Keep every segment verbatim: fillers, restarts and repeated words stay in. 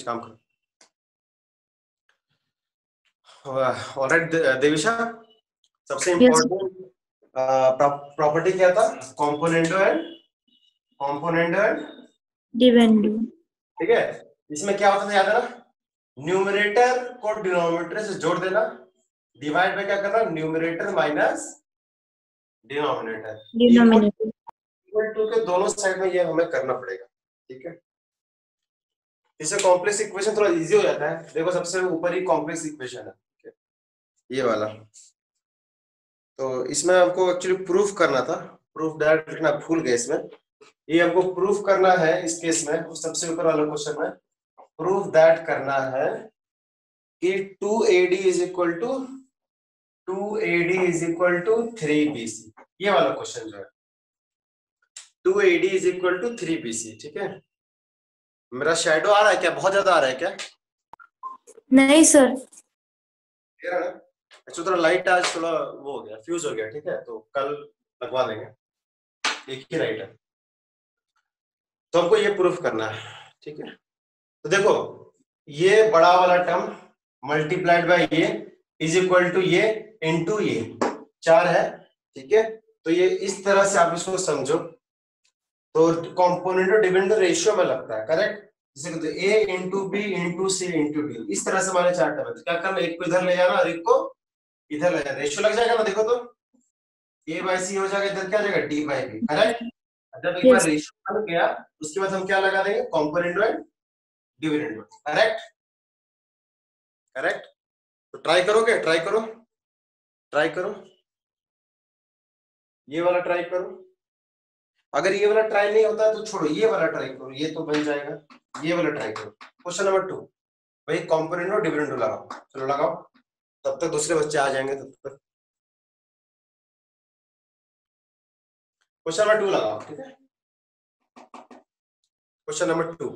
कुछ काम करो। ऑलराइट देविशा, सबसे इम्पोर्टेंट प्रॉपर्टी क्या था? Componendo and componendo and dividendo, ठीक है। इसमें क्या होता था याद है ना, न्यूमरेटर को डिनोमिनेटर से जोड़ देना, डिवाइड बाय क्या करना, न्यूमरेटर माइनस डिनोमिनेटर। टू के दोनों साइड में ये हमें करना पड़ेगा, ठीक है। इससे कॉम्प्लेक्स इक्वेशन थोड़ा इजी हो जाता है। देखो सबसे ऊपर ही कॉम्प्लेक्स इक्वेशन है, ठीक है, ये वाला। तो इसमें हमको एक्चुअली प्रूफ करना था, प्रूफ डायरेक्ट लिखना भूल गए। इसमें ये हमको प्रूफ करना है, इस केस में उस सबसे ऊपर वाला क्वेश्चन में प्रूफ दैट करना है कि two A D is equal to two A D is equal to three B C. ये वाला क्वेश्चन जो है two A D is equal to three B C, ठीक है। मेरा शैडो आ रहा है क्या, बहुत ज्यादा आ रहा है क्या? नहीं सर, थोड़ा लाइट आज थोड़ा वो हो गया, फ्यूज हो गया, ठीक है। तो कल लगवा देंगे, एक ही लाइट है। तो हमको ये प्रूफ करना है, ठीक है। तो देखो ये बड़ा वाला टर्म मल्टीप्लाइड बाय ये इज इक्वल टू ये इनटू ये चार है, ठीक है। तो ये इस तरह से आप इसको समझो, तो कॉम्पोनेंट और डिविडेंड रेशियो में लगता है, करेक्ट। जैसे तो A into B into C into D, इस तरह से हमारे चार टर्म है। तो क्या करना, एक को इधर ले जाना और एक को इधर ले जाना, रेशियो लग जाएगा ना। देखो तो ए बाई सी हो जाएगा, इधर क्या जाएगा डी बाई बी, करेक्ट। जब एक बार रेशियो बन गया उसके बाद हम क्या लगा देंगे, component and dividend, correct correct. तो ट्राई करोगे, ट्राई करो ट्राई करो ये वाला ट्राई करो। अगर ये वाला ट्राई नहीं होता तो छोड़ो, ये वाला ट्राई करो, ये तो बन जाएगा। ये वाला ट्राई करो, क्वेश्चन नंबर टू भाई, कॉम्पोनेंट और डिविडेंड लगाओ। चलो लगाओ, तब तक दूसरे बच्चे आ जाएंगे, तब तक क्वेश्चन नंबर टू लगाओ, ठीक है। क्वेश्चन नंबर टू,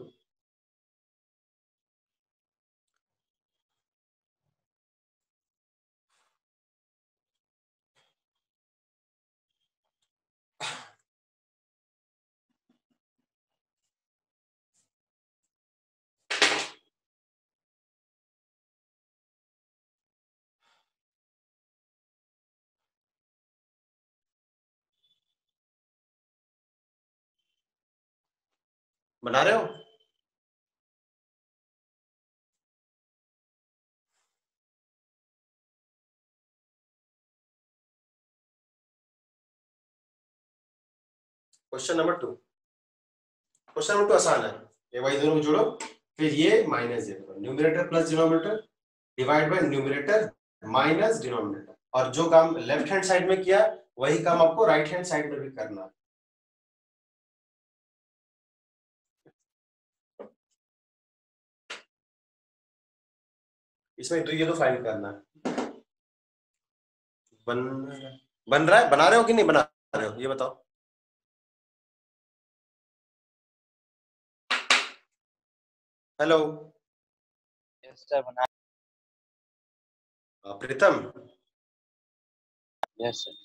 बना रहे हो? Question number two, question number two आसान है। ये भाई दोनों को जोड़ो, फिर ये minus zero, numerator plus denominator divide by numerator minus denominator. और जो काम लेफ्ट हैंड साइड में किया वही काम आपको राइट हैंड साइड में भी करना है। इसमें तो ये तो फाइंड करना है, बन बन रहा है, बना रहे हो कि नहीं बना रहे हो ये बताओ। हेलो यस सर, बना प्रीतम? Yes sir.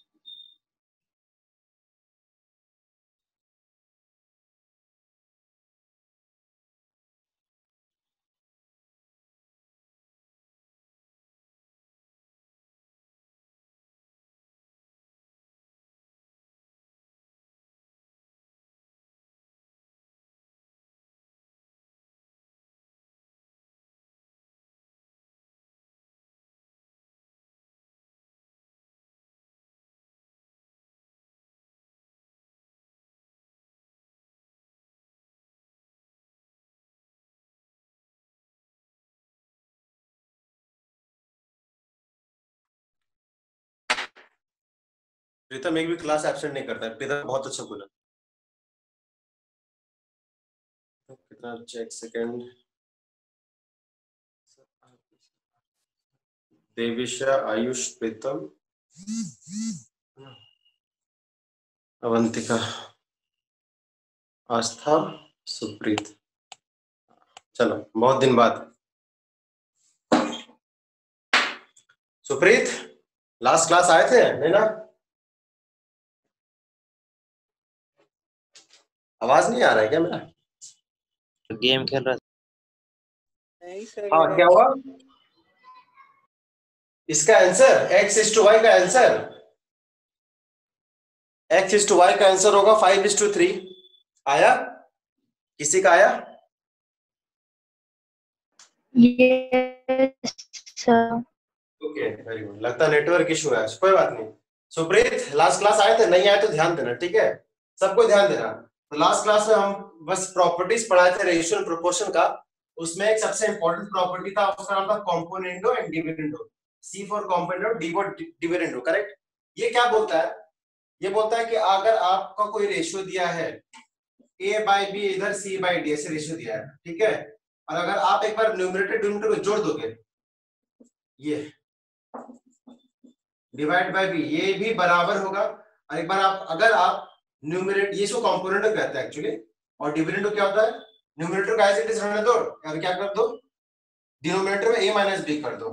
प्रीतम एक भी क्लास एब्सेंट नहीं करता है, प्रीतम बहुत अच्छा बोला। कितना चेक सेकंड, देविशा, आयुष, प्रीतम, अवंतिका, आस्था, सुप्रीत। चलो बहुत दिन बाद सुप्रीत लास्ट क्लास आए थे, नहीं ना? आवाज नहीं आ रहा है क्या मेरा? गेम खेल रहा है। हाँ क्या हुआ? इसका answer X is to Y का answer X is to Y का आंसर होगा फाइव इज टू थ्री। आया किसी का? आया yes, okay, very good। लगता नेटवर्क इशू है, कोई बात नहीं। सुप्रीत लास्ट क्लास आए थे? नहीं आए तो ध्यान देना, ठीक है, सबको ध्यान देना। तो लास्ट क्लास में हम बस प्रॉपर्टीज पढ़ाए थे रेशियो एंड प्रोपोर्शन का। उसमें एक सबसे इंपॉर्टेंट प्रॉपर्टी था, उसका नाम था componendo and dividendo. C for componendo, D for dividendo, correct. ये क्या बोलता है? ये बोलता है कि अगर आपका कोई रेशियो दिया है ए बाई बी, इधर सी बाई डी, ऐसे रेशियो दिया है, ठीक है, और अगर आप एक बार न्यूमरेटर डिनोमिनेटर को जोड़ दोगे, ये डिवाइड बाई बी, ये भी बराबर होगा। और एक बार आप अगर आप न्यूमरेटर, ये इसको कॉम्पोनेंडो कहता है एक्चुअली, और डिविडेंडो क्या होता है? न्यूमरेटर का एज इट इज रहने दो, यार क्या कर दो, डिनोमिनेटर में a माइनस b कर दो,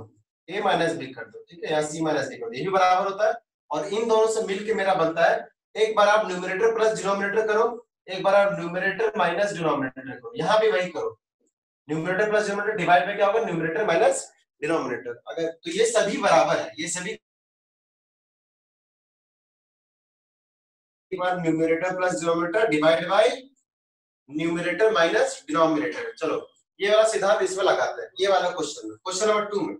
a माइनस b कर दो, ठीक है, या c माइनस d कर दो, ये भी बराबर होता है। और इन दोनों से मिलके मेरा बनता है, एक बार आप न्यूमरेटर प्लस डिनोमिनेटर करो, एक बार आप न्यूमरेटर माइनस डिनोमिनेटर करो, यहाँ भी वही करो, numerator plus denominator divide by क्या होगा, न्यूमरेटर माइनस डिनोमिनेटर, अगर तो ये सभी बराबर है, ये सभी एक बार numerator plus denominator divide by numerator minus denominator. चलो ये वाला सिद्धांत इसमें लगाते हैं, ये वाला क्वेश्चन क्वेश्चन नंबर टू में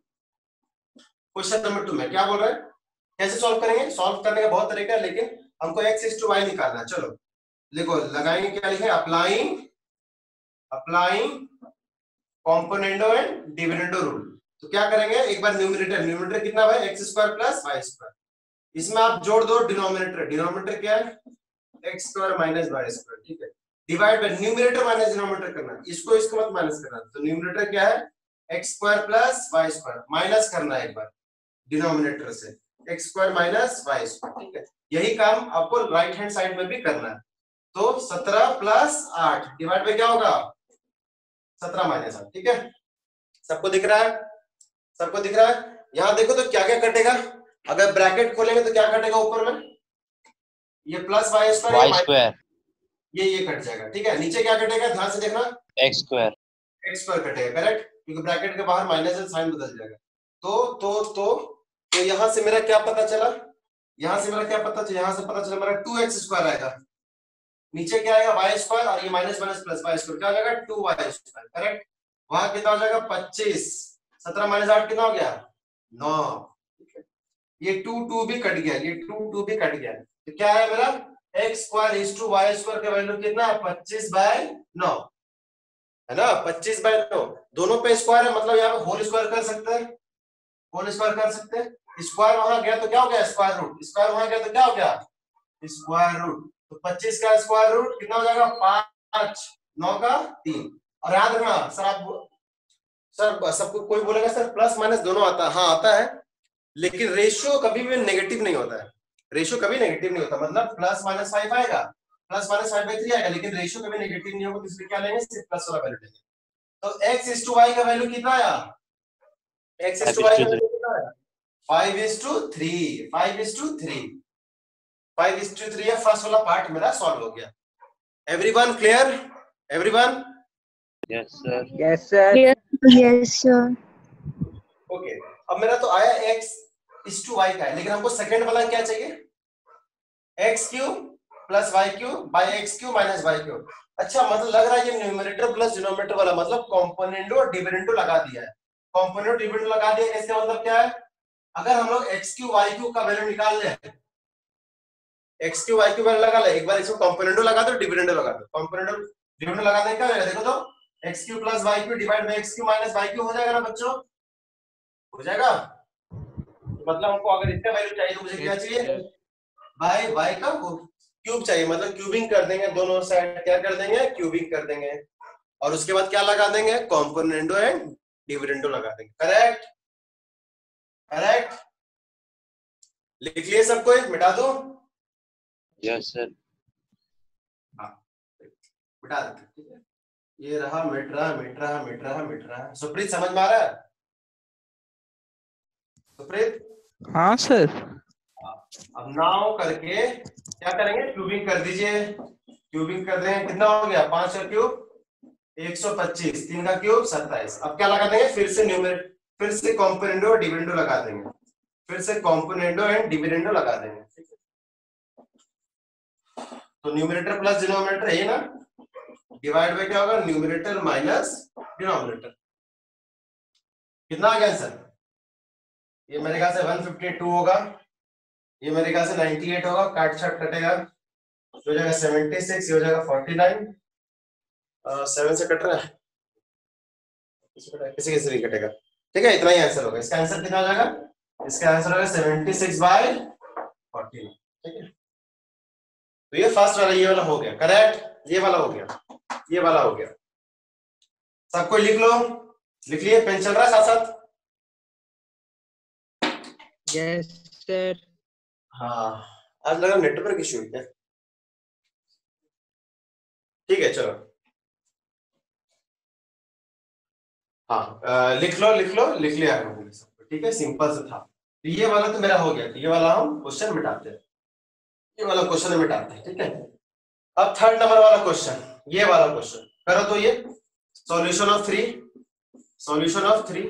क्वेश्चन नंबर टू में क्या बोल रहा है, कैसे सॉल्व करेंगे? सॉल्व करने का बहुत तरीका है, लेकिन हमको एक्स इज टू वाई निकालना है। चलो देखो लगाएंगे क्या लिखे, applying applying componendo and dividendo rule. तो क्या करेंगे, एक बार न्यूमरेटर न्यूमरेटर कितना है, X square plus Y square, इसमें आप जोड़ दो डिनोमिनेटर, डिनोमिनेटर क्या है, X square minus Y square, ठीक है, divide by numerator minus denominator करना, इसको इसको मत माइनस करना, तो न्यूमरेटर क्या है X square plus Y square, minus करना है एक बार डिनोमिनेटर से, X square minus Y square, ठीक है, यही काम आपको राइट हैंड साइड में भी करना है। तो सत्रह प्लस आठ डिवाइड बाय क्या होगा, सत्रह माइनस आठ, ठीक है, सबको दिख रहा है, सबको दिख रहा है। यहाँ देखो तो क्या क्या कटेगा, अगर ब्रैकेट खोलेंगे तो क्या कटेगा, ऊपर में ये प्लस वाई स्क्वायर, ये ये कट जाएगा, ठीक है, नीचे क्या कटेगा, ध्यान से देखना, एक्स स्क्वायर एक्स स्क्वायर कटेगा, करेक्ट, क्योंकि ब्रैकेट के बाहर माइनस का साइन बदल जाएगा। तो तो तो तो यहां से मेरा क्या पता चला, यहां से मेरा क्या पता चला, यहां से पता चला मेरा टू एक्स स्क्वायर आएगा, नीचे क्या आएगा y स्क्वायर, और ये minus minus plus y square, क्या हो जाएगा टू वाई स्क्वायर, करेक्ट, वहां कितना हो जाएगा पच्चीस, सत्रह माइनस आठ कितना हो गया नौ, ठीक है, ये टू टू भी कट गया, ये टू टू भी कट गया, तो क्या है मेरा X square is to Y square का वैल्यू कितना है, पच्चीस बाय नौ है ना, पच्चीस बाय नौ, दोनों पे स्क्वायर है, मतलब यहाँ पे होल स्क्वायर कर सकते हैं, होल स्क्वायर कर सकते हैं, स्क्वायर वहां गया तो क्या हो गया स्क्वायर रूट, स्क्वायर वहां गया तो क्या हो गया स्क्वायर रूट, तो पच्चीस का स्क्वायर रूट कितना हो जाएगा पांच, नौ का तीन। और याद रखना सर, आप सर सबको कोई बोलेगा सर प्लस माइनस दोनों आता है, हाँ आता है, लेकिन रेशियो कभी भी नेगेटिव नहीं होता है, रेशियो कभी नेगेटिव नहीं होता, मतलब प्लस माइनस फाइव आएगा, plus minus five by three आएगा, लेकिन रेशियो कभी नेगेटिव नहीं होगा, तो इसलिए क्या लेंगे सिर्फ प्लस वाला वैल्यू लेंगे। तो एक्स इज टू वाई का वैल्यू कितना आया, एक्स इज टू वाई का वैल्यू कितना आया, five is to three, five is to three, five is to three, first वाला पार्ट मेरा सॉल्व हो गया। Everyone clear, everyone? Yes sir, yes sir, yes sir, okay. अब मेरा तो आया एक्स इस टू वाई का है, लेकिन हमको सेकंड वाला क्या चाहिए, X cube plus Y cube by X cube minus Y cube. अच्छा, मतलब लग रहा है ये न्यूमरेटर प्लस डिनोमिनेटर वाला, मतलब कॉम्पोनेंडो और डिविडेंडो लगा दिया है, कॉम्पोनेंडो डिविडेंडो लगा दिया है, इसका मतलब क्या है, अगर हम लोग एक्स क्यूब वाई क्यूब का वैल्यू निकाल लें, X cube Y cube value लगा ले, एक बार इसको कॉम्पोनेंडो लगा दो, डिविडेंडो लगा दो, कॉम्पोनेंडो डिविडेंडो लगा दें, क्या हो जाएगा देखो तो, X cube plus Y cube divide by X cube minus Y cube हो जाएगा ना बच्चों, हो जाएगा। मतलब हमको अगर इतना वैल्यू चाहिए तो मुझे क्या चाहिए, बाय बाय का क्यूब चाहिए, मतलब क्यूबिंग कर देंगे, दोनों साइड क्या कर देंगे, क्यूबिंग कर देंगे, और उसके बाद क्या लगा देंगे, कॉम्पोनेंडो एंड डिविडेंडो लगा देंगे, करेक्ट करेक्ट। लिख लिए सबको, एक मिटा दो, यस सर, हाँ मिटा देते, ठीक है, ये रहा मिट रहा मिट रहा मिट रहा मिट रहा। सुप्रीत समझ में आ रहा है? सुप्रीत? हाँ सर। अब नाउ करके क्या करेंगे, क्यूबिंग कर दीजिए, क्यूबिंग कर देंगे, कितना हो गया पांच का क्यूब, एक सौ पच्चीस, तीन का क्यूब सत्ताईस। अब क्या लगा देंगे, फिर से न्यूमरेटर, फिर से कॉम्पोनेंडो डिविडेंडो लगा देंगे, फिर से कॉम्पोनेंडो एंड डिविडेंडो लगा देंगे। ठीक है, तो न्यूमरेटर प्लस डिनोमिनेटर है ना, डिवाइड बाय क्या होगा, न्यूमरेटर माइनस डिनोमिनेटर। कितना आ गया आंसर? ये मेरे ख्याल से एक सौ बावन होगा, ये मेरे ख्याल से अट्ठानवे होगा, काट छाट कटेगा, हो जाएगा छिहत्तर, ये हो जाएगा उनचास, uh, सात से कट रहा है, किसी किसी नहीं कटेगा। ठीक है, इतना ही आंसर होगा। इसका आंसर कितना हो जाएगा, इसका आंसर होगा छिहत्तर बाय उनचास। ठीक है, तो ये फर्स्ट वाला, ये वाला हो गया करेक्ट, ये वाला हो गया, ये वाला हो गया। सबको लिख लो, लिख लिए, पेन चल रहा है साथ साथ? Yes sir. हाँ, आज लगा नेटवर्क इश्यू है। ठीक है, चलो हाँ, आ, लिख लो लिख लो, लिख लिया हमने सबको। ठीक है, सिंपल से था। तो ये वाला तो मेरा हो गया, तो ये वाला हम क्वेश्चन मिटाते हैं, ये वाला क्वेश्चन मिटाते हैं। ठीक है, अब थर्ड नंबर वाला क्वेश्चन, ये वाला क्वेश्चन करो। तो ये solution of three, solution of three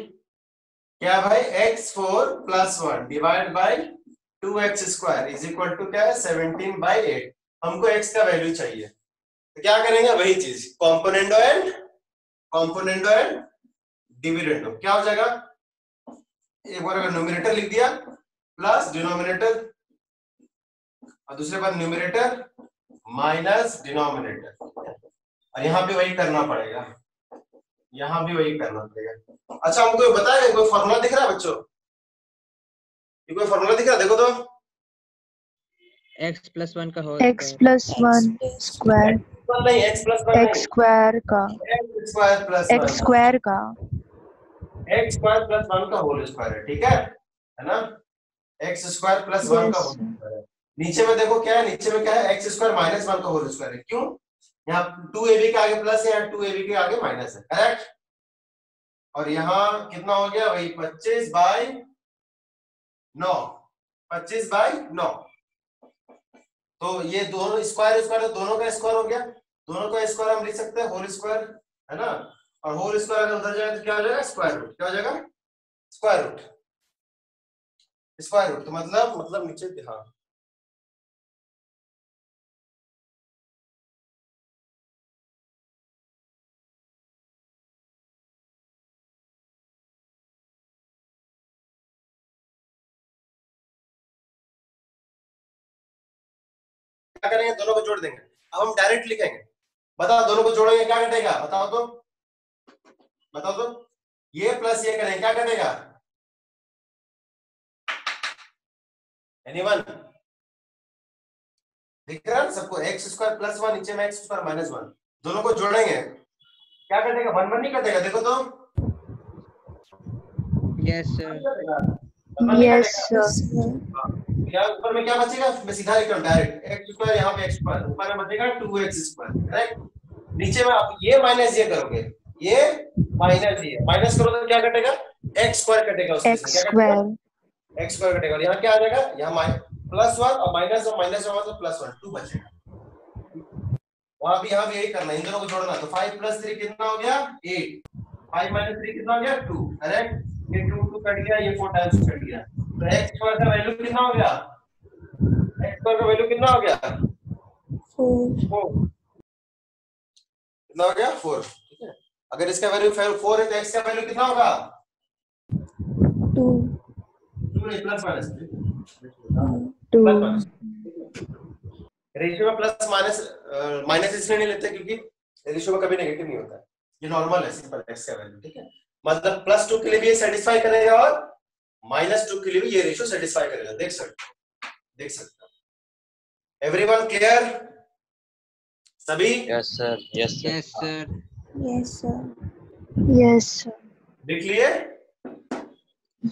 क्या है भाई, x four plus one divide by two x square is equal to क्या है, सेवनटीन बाई एट। हमको एक्स का वैल्यू चाहिए, तो क्या करेंगे, वही चीज componendo and componendo and dividendo. क्या हो जाएगा, एक बार अगर न्यूमरेटर लिख दिया प्लस डिनोमिनेटर, और दूसरे बार न्यूमरेटर माइनस डिनोमिनेटर, और यहाँ पे वही करना पड़ेगा, यहाँ भी वही करना पड़ेगा। अच्छा, हमको ये बताएगा, कोई फॉर्मूला दिख रहा है बच्चों, ये कोई फॉर्मूला दिख रहा है? देखो तो x plus वन का whole, x plus one square, नहीं x plus one, x square का, x square plus one, x square का, x square plus वन का होल स्क्वायर है। ठीक है, है ना, x square plus वन का होल स्क्वायर है। नीचे में देखो क्या है, नीचे में क्या है, x square minus वन का होल स्क्वायर है। क्यों, यहाँ टू ए बी के आगे प्लस है, यहाँ टू ए बी के आगे माइनस है, करेक्ट। और यहाँ कितना हो गया, वही पच्चीस बाई नौ, पच्चीस बाई नौ। तो ये दोनों स्क्वायर स्क्वायर, दोनों का स्क्वायर हो गया, दोनों का स्क्वायर हम लिख सकते हैं होल स्क्वायर, है ना। और होल स्क्वायर अगर उधर जाए तो क्या हो जाएगा, स्क्वायर रूट। क्या हो जाएगा, स्क्वायर रूट, स्क्वायर रूट तो मतलब मतलब नीचे, हाँ क्या करेंगे, दोनों को जोड़ देंगे। अब हम डायरेक्ट लिखेंगे, बताओ दोनों को जोड़ेंगे क्या कटेगा, बताओ तो, बताओ तो, ये प्लस ये करेंगे क्या कटेगा, एनीवन दिख रहा है सबको, एक्स स्क्वायर प्लस वन, नीचे में एक्स स्क्वायर माइनस वन, दोनों को जोड़ेंगे क्या कटेगा, वन वन नहीं कटेगा, देखो तो, यस सर, यस सर। यहाँ ऊपर में क्या बचेगा, मैं सीधा लिखूं डायरेक्ट, एक्स स्क्वायर, यहाँ पे एक्स स्क्वायर, ऊपर में बचेगा टू एक्स स्क्वायर, करेक्ट। नीचे में आप ये माइनस ये करोगे, ये माइनस ये माइनस करो तो क्या कटेगा, एक्स स्क्वायर कटेगा, उससे क्या कटेगा, एक्स स्क्वायर कटेगा। और यहाँ क्या आ जाएगा, यहाँ प्लस वन और माइनस और माइनस और प्लस वन, टू बचेगा। वहां भी, यहाँ भी यही करना, इन दोनों को जोड़ना। तो फाइव प्लस थ्री कितना हो गया, एट, फाइव माइनस थ्री कितना हो गया, टू, करेक्ट। ये टू टू कट गया, ये फोर टाइम्स कट गया, तो एक्स स्क्वायर का वैल्यू कितना हो गया, एक्स स्क्वायर का वैल्यू कितना हो गया, फोर, कितना हो गया, फोर। ठीक है, अगर इसका वैल्यू फोर है तो एक्स का वैल्यू कितना होगा, टू, टू नहीं plus minus, two plus minus, ratio में प्लस माइनस माइनस इसलिए नहीं लेते क्योंकि रेशियो में कभी नेगेटिव नहीं होता, ये नॉर्मल है, सिंपल एक्स का वैल्यू। ठीक है, मतलब प्लस टू के लिए भी ये सेटिस्फाई करेगा और माइनस टू के लिए भी ये रेशियो सेटिस्फाई करेगा। देख सकते, देख सकते, एवरीवन क्लियर सभी? Yes sir, yes sir, yes sir, yes sir, लिख लिए,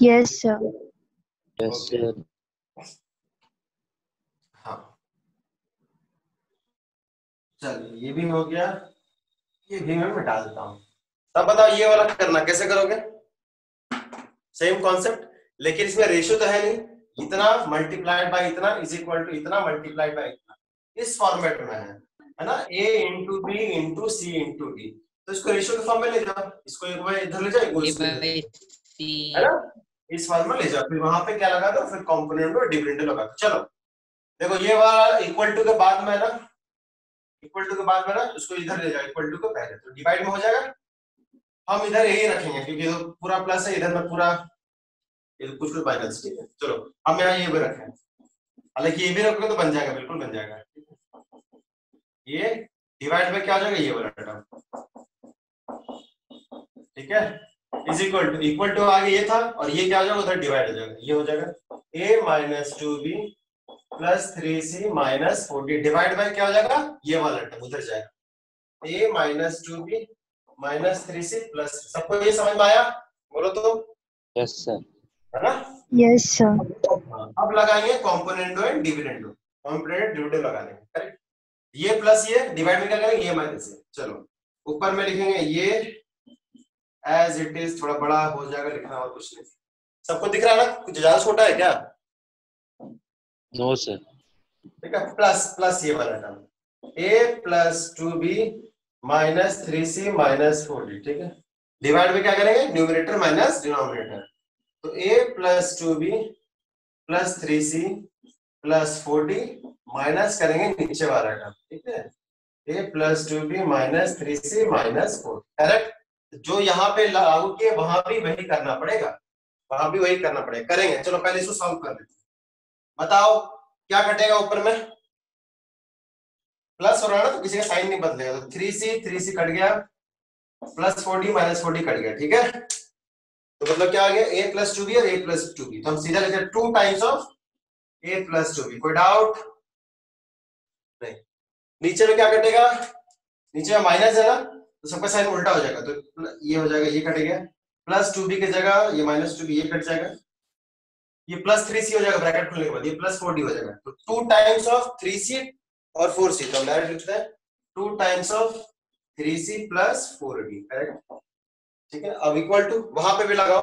यस सर, यस सर। हाँ, चलिए ये भी हो गया, ये भी मैं मिटा देता हूँ। तब बताओ ये वाला करना कैसे करोगे, सेम कॉन्सेप्ट, लेकिन इसमें रेशियो तो है नहीं, इतना मल्टीप्लाइड बाय इतना इज इक्वल टू इतना मल्टीप्लाइड बाय इतना, इस फॉर्मेट में है, है ना, A into B into C into D. तो इसको रेशियो के फॉर्म में ले जाओ, इसको एक बार इधर ले जाओ, है ना, इस फॉर्म में ले जाओ, फिर वहां पे क्या लगा दो, फिर कंपोनेंट और डिपेंडेंट लगा दो। चलो देखो ये वाला इक्वल टू के बाद में ना, इक्वल टू के बाद में ना उसको इधर ले जाओ, इक्वल टू के पहले तो डिवाइड में हो जाएगा, हम इधर यही रखेंगे क्योंकि तो पूरा प्लस है, इधर में पूरा कुछ कुछ माइनस ठीक है। चलो हम यहाँ ये भी रखें, हालांकि ये भी रखोगे तो बन जाएगा, बिल्कुल बन जाएगा, ये डिवाइड में क्या हो जाएगा ये वाला टर्म, ठीक है, is equal to, equal to आगे ये था और ये क्या हो जाएगा उधर डिवाइड हो जाएगा, ये हो जाएगा A minus two B plus three C minus four D, divide by क्या हो जाएगा ये वाला टर्म उधर जाएगा, A minus two B minus three C plus, सबको ये समझ में आया, बोलो तो यस सर, है ना, यस सर। अब लगाएंगे componendo and dividendo, component dividendo लगा लेंगे, करेक्ट, ये प्लस ये डिवाइड में क्या करेंगे ये माइनस ये, चलो ऊपर में लिखेंगे ये एज इट इज, थोड़ा बड़ा हो जाएगा लिखना और कुछ नहीं, सबको दिख रहा है ना, कुछ ज्यादा छोटा है क्या, नो सर, ठीक है, प्लस प्लस ये वाला term a plus two B minus three C minus four d, ठीक है, डिवाइड में क्या करेंगे न्यूमरेटर माइनस डिनोमिनेटर, तो a plus two B plus three C plus four d minus करेंगे नीचे वाला टर्म, ठीक है, a plus two B minus three C minus four, correct, जो यहाँ पे लागू किए वहां भी वही करना पड़ेगा, वहां भी वही करना पड़ेगा, करेंगे। चलो पहले इसको सॉल्व कर देते हैं, बताओ क्या घटेगा, ऊपर में प्लस हो रहा है ना तो किसी का साइन नहीं बदलेगा, तो three c three c cut गया, plus four d minus four d cut गया, ठीक है, तो मतलब क्या आ गया ए प्लस टू बी और ए प्लस टू बी, तो हम सीधा लिखते हैं two times of a plus two b, कोई डाउट नहीं, नीचे में क्या कटेगा, नीचे में माइनस है ना तो सबका साइन उल्टा हो जाएगा, तो ये हो जाएगा ये कट गया, प्लस टू बी की जगह ये माइनस टू बी ये कट जाएगा, ये प्लस थ्री सी हो जाएगा ब्रैकेट खोलने के बाद, ये प्लस फोर डी हो जाएगा, तो two times of three c और फोर सी, तो हम डायरेक्ट लिखते हैं two times of three C plus four d, correct, ठीक है, अब इक्वल टू वहां पे भी लगाओ,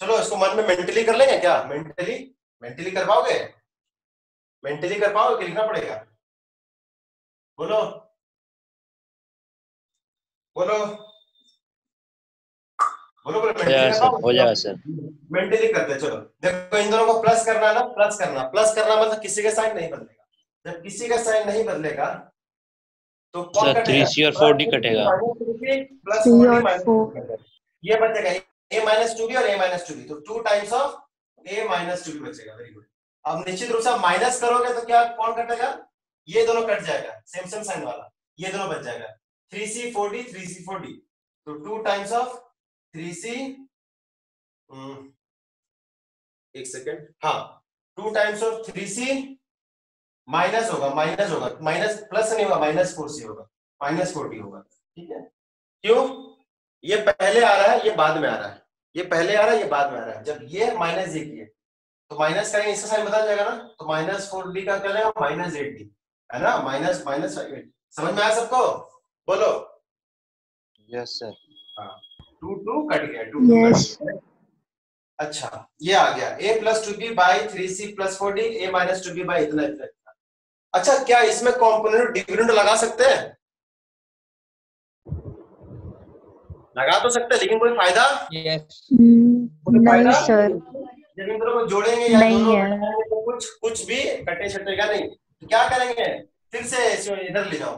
चलो इसको मन में मेंटली कर लेंगे क्या, मेंटली मेंटली कर पाओगे, मेंटली कर पाओगे कि लिखना पड़ेगा, बोलो बोलो बोलो बोलो मेंटली करते हैं। चलो देखो इन दोनों को प्लस करना है ना, प्लस करना, प्लस करना मतलब किसी के साइन नहीं बदलेगा, जब किसी का साइन नहीं बदलेगा तो कौन कटेगा, थ्री सी और फोर डी कटेगा, plus four d minus four d ये बचेगा a माइनस टू बी और a माइनस टू बी, तो two times of a minus two b बचेगा, वेरी गुड। अब निश्चित रूप से आप माइनस करोगे तो क्या कौन कटेगा, ये दोनों कट जाएगा, सेम सेम साइन वाला ये दोनों बच जाएगा, three c four d three c four d, तो two times of three c एक सेकंड हां two times of three C minus होगा, माइनस होगा, माइनस प्लस नहीं होगा, माइनस फोर सी होगा, माइनस फोर डी होगा, ठीक है, क्यों, ये पहले आ रहा है ये बाद में आ रहा है, ये पहले आ रहा है ये बाद में आ रहा है, जब ये माइनस ये किए तो माइनस करेंगे, इसका साइन बदल जाएगा ना, तो माइनस फोर डी का क्या लगेगा माइनस एट डी, है ना, माइनस माइनस एट, समझ में आया सबको, बोलो यस सर, हाँ टू टू कट गया, टू टू, अच्छा ये आ गया a plus two b by three C plus four d a minus two b by इतना इतना। अच्छा क्या इसमें कॉम्पोनेंट डिविडेंड लगा सकते हैं, लगा तो सकते हैं लेकिन कोई फायदा yes. नहीं सर, जब इन दोनों को जोड़ेंगे या दोनों तो कुछ कुछ भी कटे छटेगा नहीं, तो क्या करेंगे फिर से इधर ले जाओ,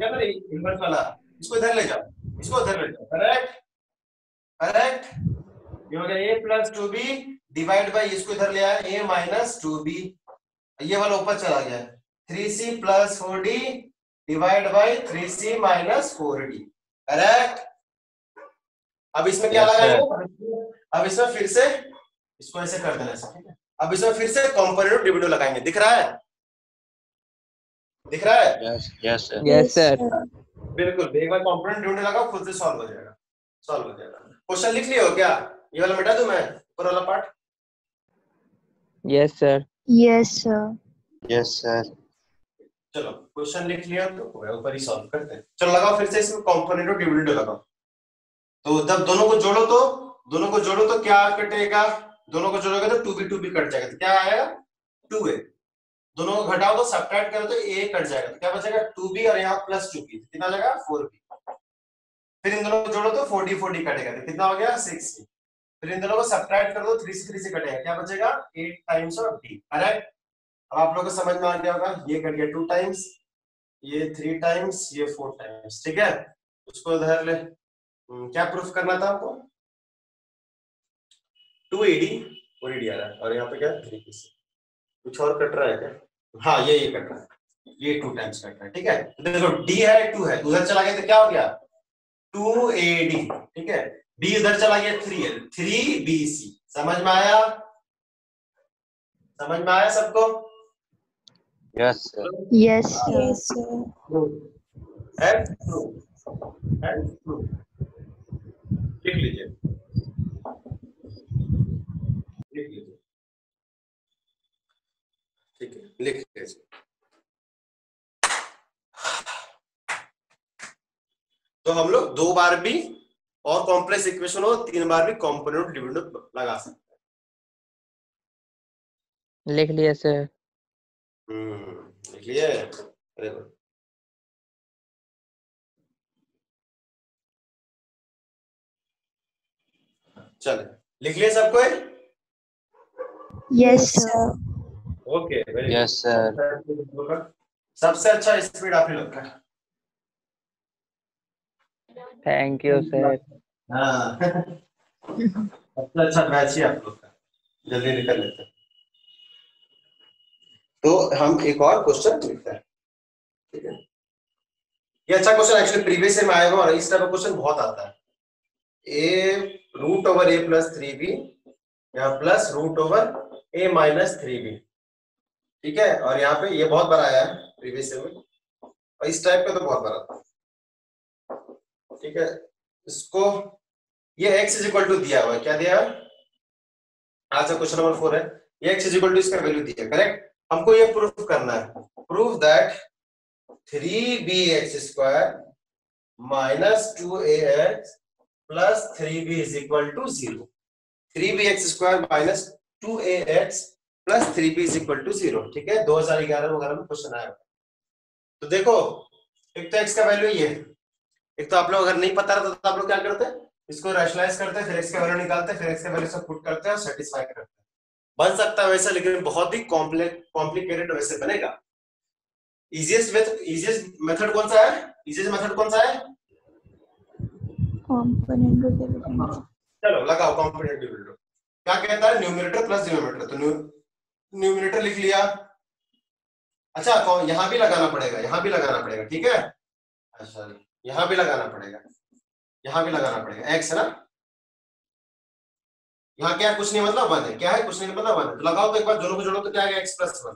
क्या करें इनवर्स वाला, इसको इधर ले जाओ, इसको इधर ले जाओ, करेक्ट करेक्ट, ये हो गया a plus two b divide by, इसको इधर ले आया ए माइनस टू बी, ये वाला ऊपर चला गया, three C plus four D divide by three C minus four d, correct. अब इसमें क्या लगाएंगे, अब इसमें फिर से इसको ऐसे कर देना है, अब इसमें फिर से कंपोनेंट डिविडेंड लगाएंगे, दिख रहा है दिख रहा है यस सर, यस सर, बिल्कुल, एक बार कंपोनेंट डिविडेंड लगाओ खुद से सॉल्व हो जाएगा, सॉल्व हो जाएगा। क्वेश्चन लिख लियो क्या, ये वाला मिटा दूं मैं ऊपर वाला part, yes sir, yes sir, yes sir, चलो क्वेश्चन लिख लिया तो ऊपर ही सॉल्व करते हैं। चलो लगाओ फिर से इसमें कंपोनेंट और डिविडेंड लगाओ, तो जब दोनों को जोड़ो तो दोनों को जोड़ो तो क्या कटेगा, दोनों को जोड़ोगे तो two b two b cut जाएगा, तो क्या आएगा टू ए, दोनों को घटाओ तो सबट्रैक्ट करो तो ए कट जाएगा, तो क्या बचेगा टू बी और यहाँ प्लस टू बी, कितना आ जाएगा फोर बी, फिर इन दोनों को जोड़ो तो फोर्टी फोर्टी कटेगा, कितना हो गया सिक्सटी। फिर इन दोनों को सब्ट्रैक्ट कर दो, थ्री से थ्री से कटेगा, क्या बचेगा eight times of d. Correct, अब आप लोगों को समझ में आ गया होगा। ये कट गया टू टाइम्स, ये थ्री टाइम्स, ये फोर टाइम्स, ठीक है। उसको उधर ले, क्या प्रूफ करना था आपको, टू एडी और एडी आ रहा है, और यहाँ पे क्या थ्री पी सी, कुछ और कट रहा है क्या, हाँ ये ये कट रहा है, ये टू टाइम्स कट रहा है, ठीक है। देखो डी है टू है, उधर चला गया तो क्या हो गया टू ए डी, ठीक है। डी उधर चला गया थ्री है, थ्री बी सी। समझ में आया, समझ में आया सबको? Yes yes yes and true and true, लिख लीजिए लिख लीजिए, ठीक है लिख लीजिए। तो हम लोग दो बार भी और कॉम्प्लेक्स इक्वेशन हो, तीन बार भी कॉम्पोनेंट डिविडेंड लगा सकते हैं। लिख लिए सर? हम्म लिख लिए। अरे चल लिख लिए सबको? Yes sir. Okay very yes sir. सबसे अच्छा स्पीड आप ही लोग का, थैंक यू सर। हाँ अच्छा अच्छा मैच ही आप लोग का, जल्दी निकल लेते हैं। तो हम एक और क्वेश्चन देखते हैं, ठीक है। ये अच्छा क्वेश्चन एक्चुअली प्रीवियस ईयर में आया हुआ और इस टाइप का क्वेश्चन बहुत आता है। A root over a plus three b यहाँ plus root over a minus three b, ठीक है। और यहाँ पे ये बहुत बार आया है प्रीवियस ईयर में, और इस टाइप का तो बहुत बार आता है, ठीक है। इसको ये x इज इक्वल टू दिया हुआ है, क्या दिया हुआ है, अच्छा क्वेश्चन नंबर फोर है। ये x इज इक्वल टू इसका वैल्यू दिया, करेक्ट। हमको ये प्रूफ करना है, proof that three b x square minus two a x plus three b is equal to zero. Three b x square minus two a x plus three b is equal to zero, ठीक है। दो हजार ग्यारह वगैरह में question आया। तो देखो एक तो एक्स का वैल्यू ये, एक तो आप लोग अगर नहीं पता रहता तो आप लोग क्या करते हैं, इसको रैशनलाइज करते हैं, फिर एक्स का वैल्यू निकालते हैं, फिर एक्स का वैल्यू सब पुट करते हैं और सेटिस्फाई करते हैं। बन सकता है वैसा, लेकिन बहुत ही कॉम्प्लिकेटेड वैसे बनेगा। इजीएस्ट मेथड, इजीएस्ट मेथड कौन सा है, इजीएस्ट मेथड कौन सा है, कंपोनेंट डिविडेंड। चलो लगाओ कंपोनेंट डिविडेंड, क्या कहता है न्यूमरेटर प्लस डिनोमिनेटर। तो न्यूमरेटर लिख लिया, अच्छा यहाँ भी लगाना पड़ेगा, यहाँ भी लगाना पड़ेगा, ठीक है। अच्छा यहाँ भी लगाना पड़ेगा, यहाँ भी लगाना पड़ेगा, एक्स है ना। यहाँ क्या कुछ नहीं मतलब वन है, क्या है कुछ नहीं मतलब वन है। तो लगाओ तो एक बार दोनों को जोड़ो तो क्या आएगा एक्स प्लस वन,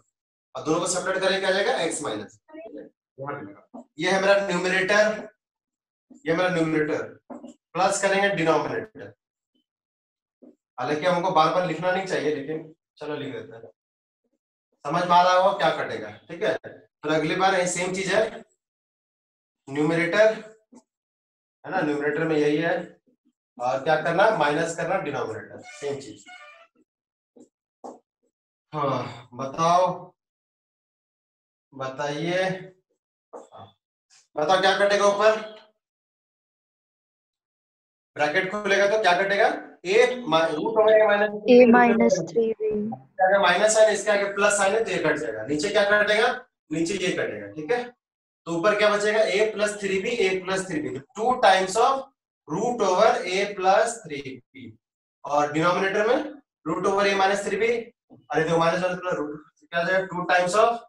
और दोनों को सेपरेट करेंगे क्या जाएगा एक्स माइनस। ये है मेरा न्यूमरेटर, ये मेरा न्यूमरेटर प्लस करेंगे डिनोमिनेटर। हालांकि हमको बार बार लिखना नहीं चाहिए, लेकिन चलो लिख देते हैं, समझ में आ रहा हो क्या कटेगा, ठीक है। फिर तो अगली बार सेम चीज है, न्यूमरेटर है ना, न्यूमरेटर में यही है, और क्या करना माइनस करना डिनोमिनेटर, सेम चीज। हाँ बताओ, बताइए बताओ क्या कटेगा, ऊपर ब्रैकेट खुलेगा तो क्या कटेगा a root minus a minus three b, अगर माइनस साइन इसके आगे प्लस साइन है तो ये कट जाएगा, नीचे क्या कटेगा नीचे ये कटेगा, ठीक है। तो ऊपर क्या बचेगा a plus three b, a plus three b two times of root over a plus three b, और डिनोमिनेटर में root over a minus three b, अरे तो माइनस वन रूट क्या हो जाएगा two times of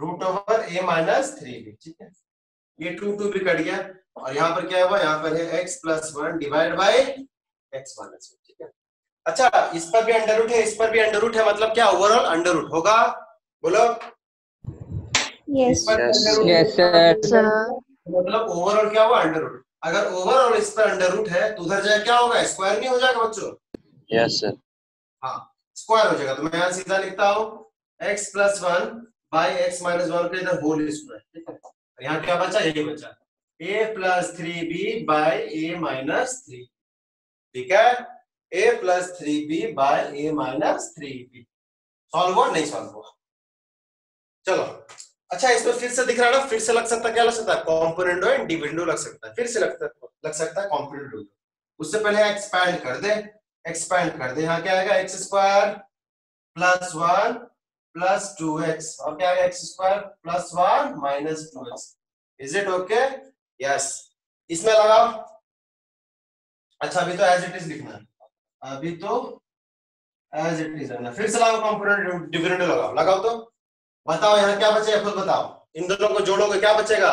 root over a minus three b, ठीक है। ये टू टू भी कट गया, और यहाँ पर क्या हुआ, यहाँ पर है x plus one divide by x minus one, ठीक है। अच्छा इस पर भी अंडर रूट है, इस पर भी अंडर रूट है, मतलब क्या ओवरऑल अंडर रूट होगा, बोलो। यस यस सर, मतलब ओवरऑल क्या हुआ अंडर रूट। अगर ओवर और इस पर अंडर रूट है तो उधर जाए क्या होगा स्क्वायर नहीं हो जाएगा बच्चों, यस सर, हाँ स्क्वायर हो जाएगा। तो मैं यहाँ सीधा लिखता हूँ x plus one by x minus one के इधर होल स्क्वायर, ठीक है। यहाँ क्या बचा, ये बचा a plus three b by a minus three, ठीक है। a plus three b by a minus three b, solve हो नहीं सॉल्व हो। चलो अच्छा इसमें फिर से दिख रहा है ना, फिर से लग सकता है, क्या लग सकता है, कॉम्पोनेंडो एंड डिविडेंडो लग सकता है, फिर से लगता लग सकता है कॉम्पोनेंडो। उससे पहले एक्सपैंड कर दे, एक्सपैंड कर दे, यहाँ क्या आएगा x square plus one plus two x, और क्या आएगा x square plus one minus two x. Is it okay? Yes. इसमें लगाओ, अच्छा अभी तो एज इट इज लिखना, अभी तो एज इट इज लिखना, फिर से लगाओ कॉम्पोनेंट डिविडेंडो लगाओ, लगाओ तो बताओ यहाँ क्या बचेगा, खुद बताओ इन दोनों को जोड़ोगे क्या बचेगा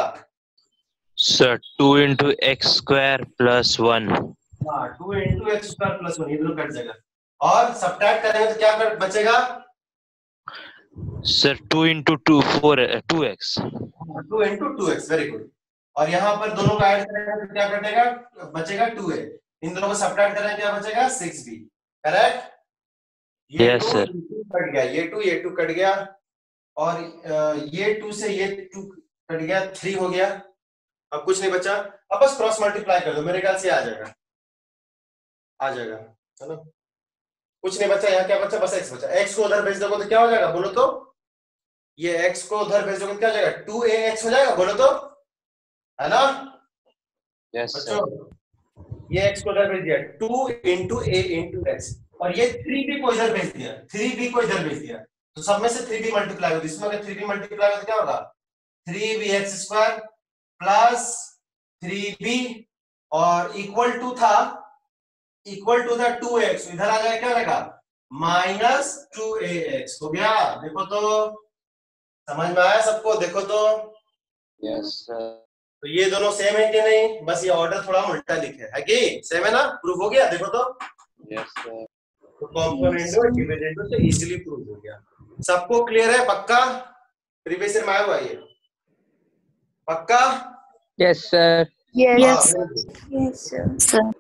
sir. Two into x square plus one, हाँ two into x square plus one, ये दोनों कट जाएगा। और सब्ट्रैक्ट करेंगे तो क्या बचेगा sir, two into two four two x, two into two x, very good. और यहाँ पर दोनों का ऐड करेंगे तो क्या कटेगा, बचेगा टू ए। इन दोनों को सब्ट्रैक्ट करेंगे क्या बचेगा सिक्स बी, करेक्ट। ये टू कट गया, ये टू ये टू कट गया, और ये टू से ये टू कट गया, थ्री हो गया, अब कुछ नहीं बचा। अब बस क्रॉस मल्टीप्लाई कर दो, मेरे ख्याल से आ जाएगा, आ जाएगा है ना। कुछ नहीं बचा, यहाँ क्या बचा, बस एक्स बचा। एक्स को उधर भेज दोगे तो क्या हो जाएगा बोलो तो, ये एक्स को उधर भेज दोगे तो क्या हो जाएगा, टू ए एक्स हो जाएगा बोलो तो, है ना। yes, ये एक्स को उधर भेज दिया two into a into x, और ये थ्री बी को इधर भेज दिया, थ्री बी को इधर भेज दिया, तो सब में से थ्री बी मल्टीप्लाई होगी। इसमें अगर थ्री बी मल्टीप्लाई होगा तो क्या होगा, three b x square plus three b और इक्वल टू था, इक्वल टू था टू एक्स, इधर आ जाएगा क्या रहेगा माइनस टू ए एक्स, हो गया। देखो तो समझ में आया सबको, देखो तो यस सर। तो ये दोनों सेम है कि नहीं, बस ये ऑर्डर थोड़ा उल्टा लिखे है कि सेम है ना, प्रूफ हो गया देखो तो यस सर। तो कॉम्पोनेंट और डिविडेंडो से इजीली प्रूफ हो गया। सबको क्लियर है पक्का, प्रीवियस ईयर में आया हुआ ये पक्का। Yes sir, yes sir.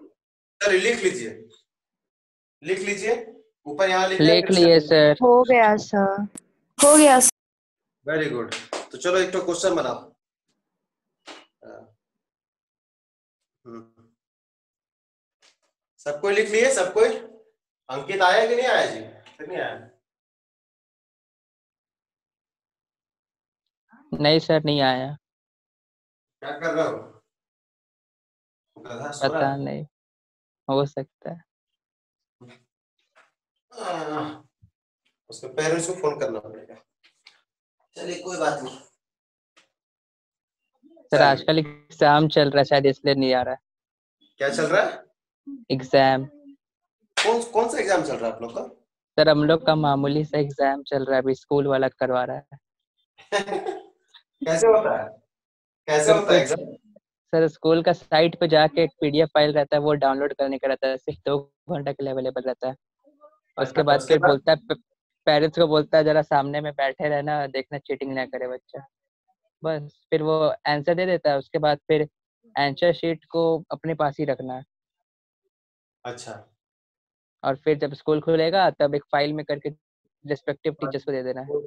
चलिए लिख लीजिए, लिख लीजिए ऊपर, यहाँ लिख लिख लिए सर, हो गया सर, हो गया सर, वेरी गुड। तो चलो एक तो क्वेश्चन बनाओ, सबको लिख लिए, सबको। अंकित आया कि नहीं आया जी, नहीं आया? नहीं सर नहीं आया। क्या कर रहे हो? पता नहीं, हो सकता है उसके पेरेंट्स को फोन करना पड़ेगा। चलिए कोई बात नहीं सर, आजकल एग्जाम चल रहा है शायद इसलिए नहीं आ रहा है। क्या चल रहा है? एग्जाम। कौन कौन सा एग्जाम चल रहा है आप लोग का? सर हम लोग का मामूली सा एग्जाम चल रहा है, अभी स्कूल वाला करवा रहा है। कैसे होता है, कैसे होता है एग्जाम सर? स्कूल का साइट पे जाके एक पीडीएफ फाइल रहता है, वो डाउनलोड करने का रहता है, सिर्फ दो घंटा के लिए अवेलेबल रहता है। उसके बाद फिर बोलता है पेरेंट्स को, बोलता है जरा सामने में बैठे रहना, देखना चीटिंग ना करे बच्चा, बस। फिर वो आंसर दे देता है, उसके बाद फिर आंसर शीट को अपने पास ही रखना है। अच्छा। और फिर जब स्कूल खुलेगा तब एक फाइल में करके रेस्पेक्टिव टीचर्स को दे देना है।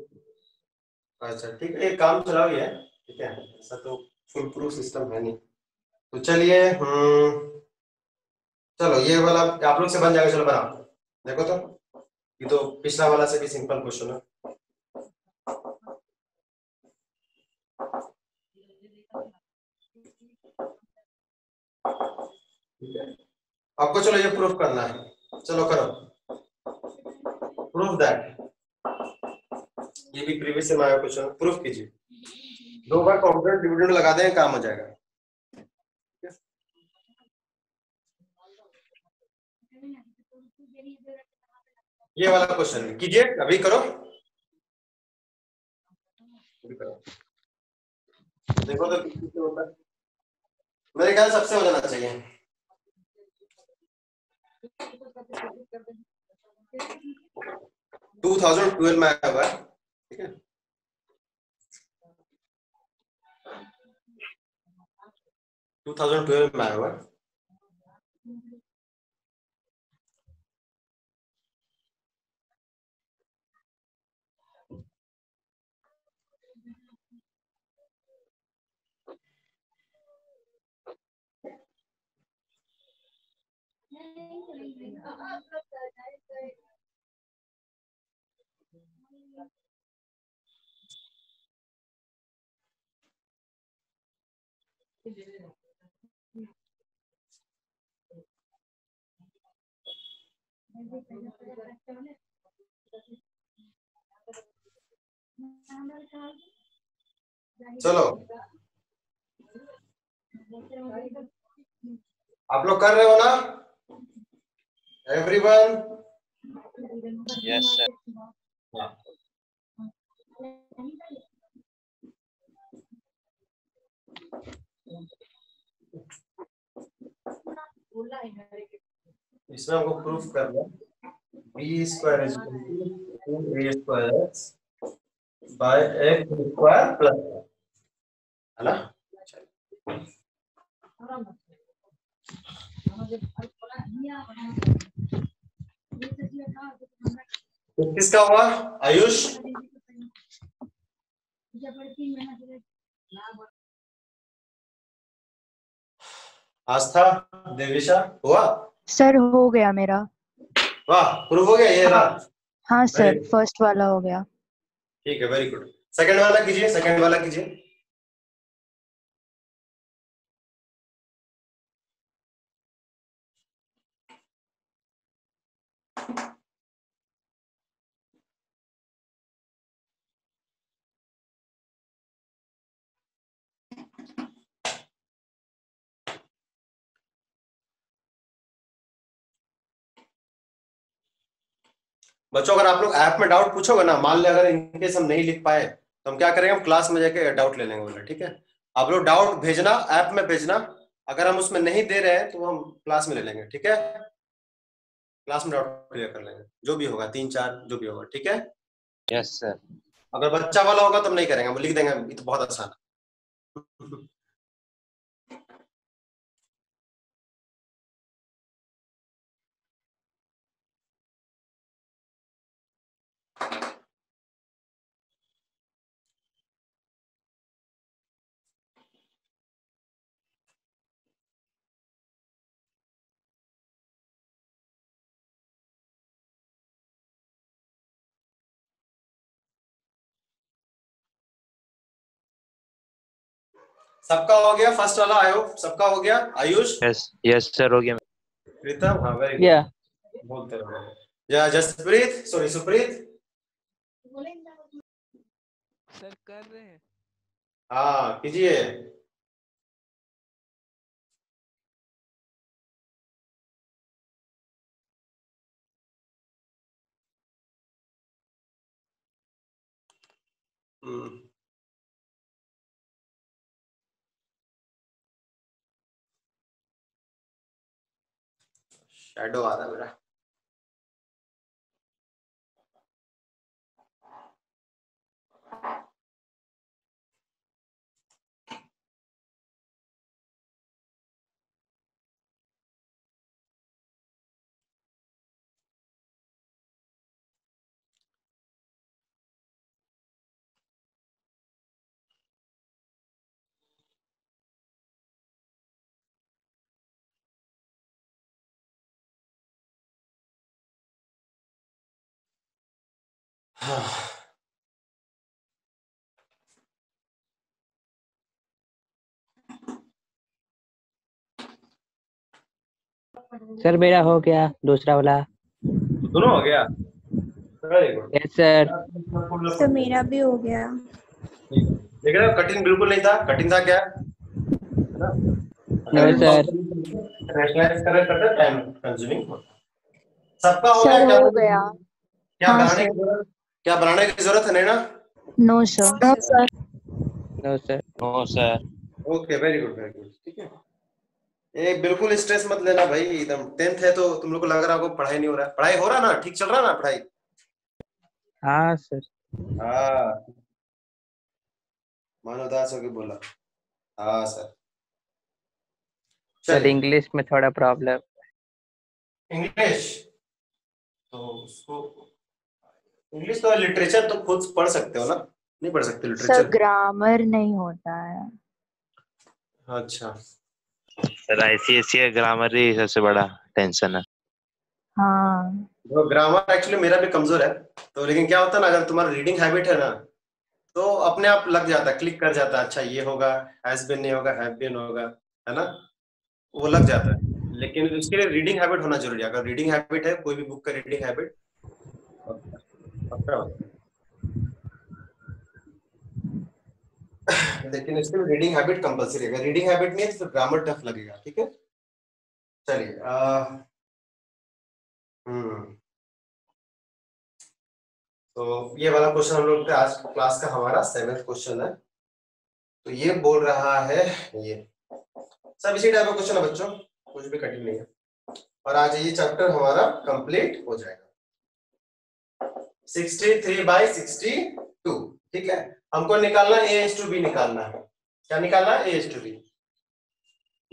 अच्छा ठीक है, एक काम चलाओ ये, ठीक है, ऐसा तो फुल प्रूफ सिस्टम है नहीं। तो चलिए चलो ये वाला आप लोग से बन जाएगा, चलो बनाओ देखो तो, ये तो पिछला वाला से भी सिंपल क्वेश्चन है। आपको चलो ये प्रूफ करना है, चलो करो प्रूफ दैट, ये भी प्रीवियस में आया क्वेश्चन, प्रूफ कीजिए। दो बार कॉम्पोनेंट डिविडेंड लगा दें, काम हो जाएगा। ये वाला क्वेश्चन कीजिए, अभी करो, अभी करो, देखो तो किससे होता है, मेरे ख्याल सबसे हो जाना चाहिए। दो हज़ार बारह में आया हुआ है, ठीक है। दो हज़ार बारह में आया हुआ है। चलो आप लोग कर रहे हो ना एवरीवन? Yes sir. इसमें हमको प्रूफ करना b square is two a square x by x square plus है ना। किसका हुआ आयुष? आस्था देवेशा हुआ? सर हो गया मेरा। वाह प्रूफ हो गया ये ना? हाँ सर फर्स्ट वाला हो गया। ठीक है वेरी गुड। सेकंड वाला कीजिए, सेकंड वाला कीजिए। बच्चों अगर आप लोग ऐप में डाउट पूछोगे ना, मान लें अगर इनकेस हम नहीं लिख पाए तो हम क्या करेंगे, हम क्लास में जाके डाउट ले लेंगे बोले। ठीक है आप लोग डाउट भेजना, ऐप में भेजना। अगर हम उसमें नहीं दे रहे हैं तो हम क्लास में ले लेंगे। ठीक है क्लास में डाउट क्लियर कर लेंगे, जो भी होगा तीन चार जो भी होगा। ठीक है यस सर। अगर बच्चा वाला होगा तो हम नहीं करेंगे, हम लिख देंगे ये तो बहुत आसान है। सबका हो गया फर्स्ट वाला? आयो सबका हो गया आयुष? यस यस सर हो गया। प्रीतम हाँ वेरी गुड। बोलते रहो या जसप्रीत सॉरी सुप्रीत सर कर रहे हैं। हाँ कीजिए। हम्म शैडो आ रहा है मेरा। हाँ सर मेरा हो गया दूसरा वाला। दोनों हो गया? Yes sir. सर मेरा भी हो गया। देख रहे हो कठिन बिल्कुल नहीं था। कठिन था क्या? नहीं सर रैशनलाइज कर करते टाइम कंज्यूमिंग। सबका हो गया? हो गया। क्या गाने क्या बनाने की जरूरत है नहीं ना? No sir no sir no sir. Okay very good very good. ठीक है ये बिल्कुल स्ट्रेस मत लेना भाई, एकदम टेंथ है तो तुम लोग को लग रहा होगा पढ़ाई नहीं हो रहा है। पढ़ाई हो रहा ना? ठीक चल रहा ना पढ़ाई? हाँ सर हाँ मन उदास होके बोला हाँ सर। सर इंग्लिश में थोड़ा प्रॉब्लम। इंग्लिश तो उसको इंग्लिश तो लिटरेचर तो खुद पढ़ सकते हो ना? नहीं पढ़ सकते लिटरेचर? सर ग्रामर नहीं होता है। अच्छा सर आईसीएसई का ग्रामर ही सबसे बड़ा टेंशन है। हाँ तो ग्रामर एक्चुअली मेरा भी कमजोर है तो, लेकिन क्या होता है ना अगर तुम्हारा रीडिंग हैबिट है ना तो अपने आप लग जाता है, क्लिक कर जाता है, अच्छा ये होगा, हैज बीन नहीं होगा, हैव बीन होगा, है ना, वो लग जाता है। लेकिन उसके लिए रीडिंग हैबिट होना जरूरी है। अगर रीडिंग हैबिट है कोई भी बुक का रीडिंग हैबिट पक्का होता है, लेकिन इसमें रीडिंग हैबिट कंपल्सरी है। अगर रीडिंग हैबिट नहीं है तो ग्रामर टफ लगेगा। ठीक है, चलिए। हम्म तो ये वाला क्वेश्चन हम लोग आज क्लास का हमारा सेवेंथ क्वेश्चन है। तो ये बोल रहा है, ये सब इसी टाइप का क्वेश्चन है बच्चों, कुछ भी कठिन नहीं है। और आज ये चैप्टर हमारा कंप्लीट हो जाएगा। Sixty three by sixty two. ठीक है, हमको निकालना ए एस टू बी निकालना है। क्या निकालना है? A as to b.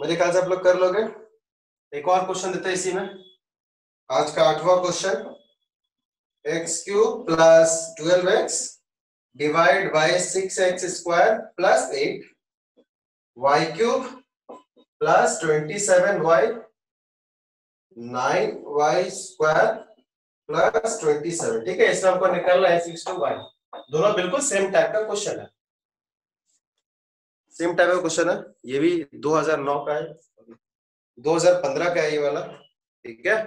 मेरे ख्याल से आप लोग कर लोगे। एक और क्वेश्चन देते हैं इसी में, आज का आठवां question. X cube plus twelve x divide by six x square plus eight, y cube plus twenty seven y, nine y square plus twenty seven. ठीक है, इसमें आपको निकालना है सिक्स टू वाई। दोनों बिल्कुल सेम टाइप का क्वेश्चन है, सेम टाइप का क्वेश्चन है। ये भी दो हज़ार नौ का है, दो हज़ार पंद्रह का है ये वाला। ठीक है,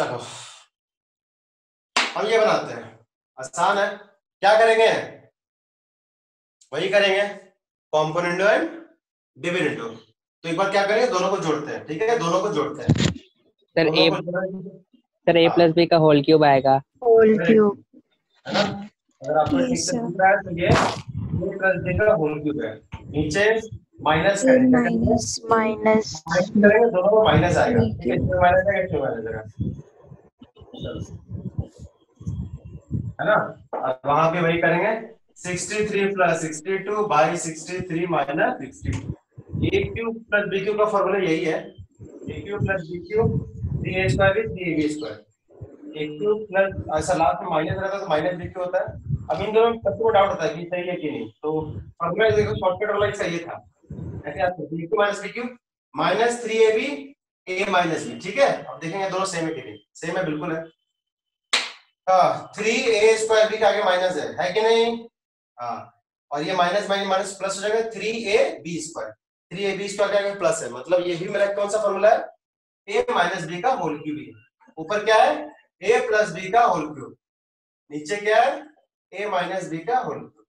चलो हम ये बनाते हैं, आसान है। क्या करेंगे? वही करेंगे, कॉम्पोनेंट एंड डिविडेंडो। तो एक बार क्या करेंगे, दोनों को जोड़ते हैं। ठीक है, दोनों को जोड़ते हैं। Sir a sir a plus b का होल क्यूब आएगा, होल क्यूब है ना। अगर आपको ठीक से दिख रहा है तो ये ए प्लस बी का होल क्यूब है। नीचे माइनस करेंगे, माइनस माइनस करेंगे, दोनों को माइनस आएगा। ये माइनस है, ये माइनस आएगा, है ना। और वहां पे वही करेंगे, sixty three plus sixty two by sixty three minus sixty two. A cube plus b cube का फॉर्मूला यही है, a cube plus b cube three a square is three a b square. A cube plus ऐसा last में minus रहता है तो minus b cube होता है। अब इन दोनों में सबको डाउट होता है कि सही है कि नहीं, तो फॉर्मूला देखो, शॉर्टकट वाला इसका ये था, ऐसे आता है b minus b cube minus three a b a minus b. ठीक है, अब देखेंगे दोनों सेम है कि नहीं। सेम है, बिल्कुल है। थ्री ए स्क्वायर बी का आगे माइनस है, है कि नहीं। हाँ, और ये माइनस माइनस माइनस प्लस हो जाएगा, three a b square, three a b square का आगे प्लस है, मतलब ये भी मेरा कौन सा फॉर्मूला है, ए माइनस बी का होल क्यूब। ऊपर क्या है, ए प्लस बी का होल क्यूब, नीचे क्या है, ए माइनस बी का होल क्यूब।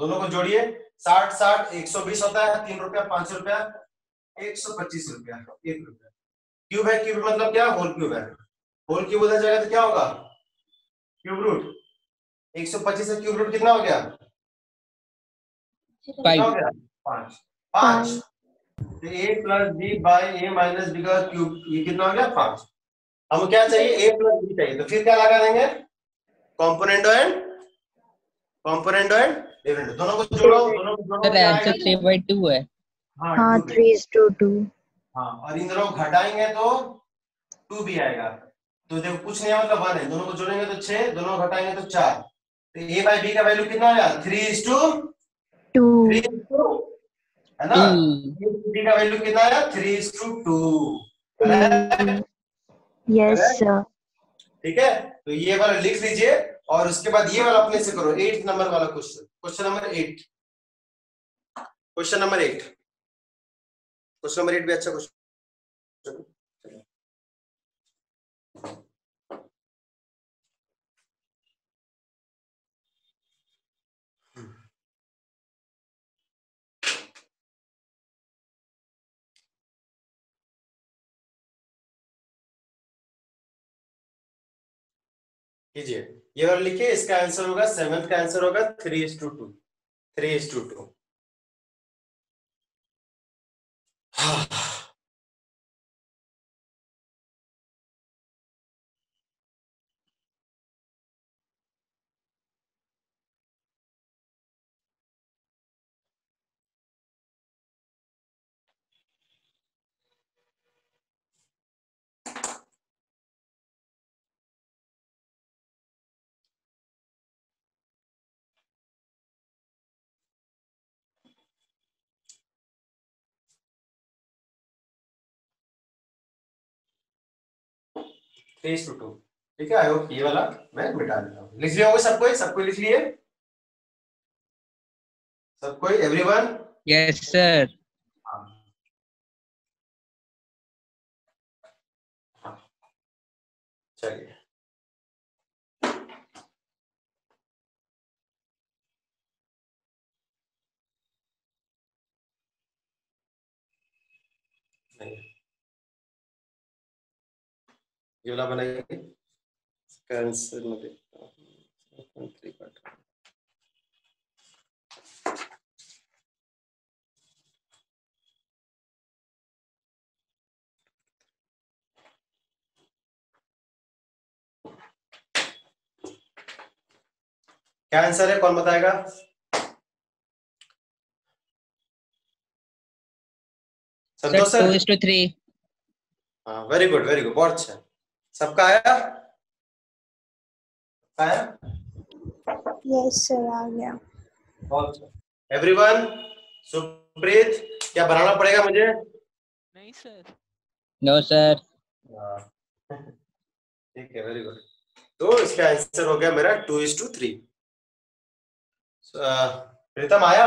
दोनों को जोड़िए, साठ साठ एक सौ बीस होता है, तीन रुपया, पांच रुपया, एक सौ पच्चीस रुपया, एक रुपया। क्यूब है, क्यूब मतलब क्या, होल क्यूब है। होल क्यूब उधर जाएगा तो क्या होगा, क्यूब रूट। एक सौ पच्चीस से क्यूब रूट कितना हो गया, कितना हो गया, पांच। पांच तो a plus b by a minus b का क्यूब, ये कितना हो गया, पांच। हम क्या चाहिए, ए प्लस बी चाहिए, तो फिर क्या लगा देंगे, componendo and componendo and dividendo. दोनों को जोड़ो, दोनों को जोड़ो, आंसर थ्री बाई टू है। हां, थ्री इज टू टू। हां, और इन दोनों को घटाएंगे तो टू भी आएगा। तो देखो कुछ नहीं है, मतलब वन है। दोनों को जोड़ेंगे तो छह, दोनों को घटाएंगे तो चार। तो ए बाई बी का वैल्यू कितना आया, थ्री इज टू टू, है ना। बी का वैल्यू कितना आया, three is to two. Yes sir, ठीक है। तो ये वाला लिख लीजिए और उसके बाद ये वाला अपने से करो, एट नंबर वाला question, question number eight, question number eight, question number eight भी अच्छा क्वेश्चन। कीजिए, ये और लिखिए, इसका आंसर होगा, सेवेंथ का आंसर होगा three is to two, three is to two. ठीक है, आई होप ये वाला मैं मिटा देता हूँ। लिख लिया होगा सबको, सबको लिख लिए। सब कोई, एवरीवन? Yes sir. चलिए, ये वाला बनाइए, कैंसिल में देखता हूँ थ्री पार्ट। क्या आंसर है, कौन बताएगा? Santosh sir? Two is to three. हाँ, वेरी गुड वेरी गुड, बहुत अच्छा। सबका आया? आया? यस सर, आ गया। बहुत अच्छा। एवरीवन? सुप्रीत, क्या बनाना पड़ेगा मुझे? नहीं सर। No sir. ठीक है, वेरी गुड। तो इसका आंसर हो गया मेरा two is to three. Pritam आया?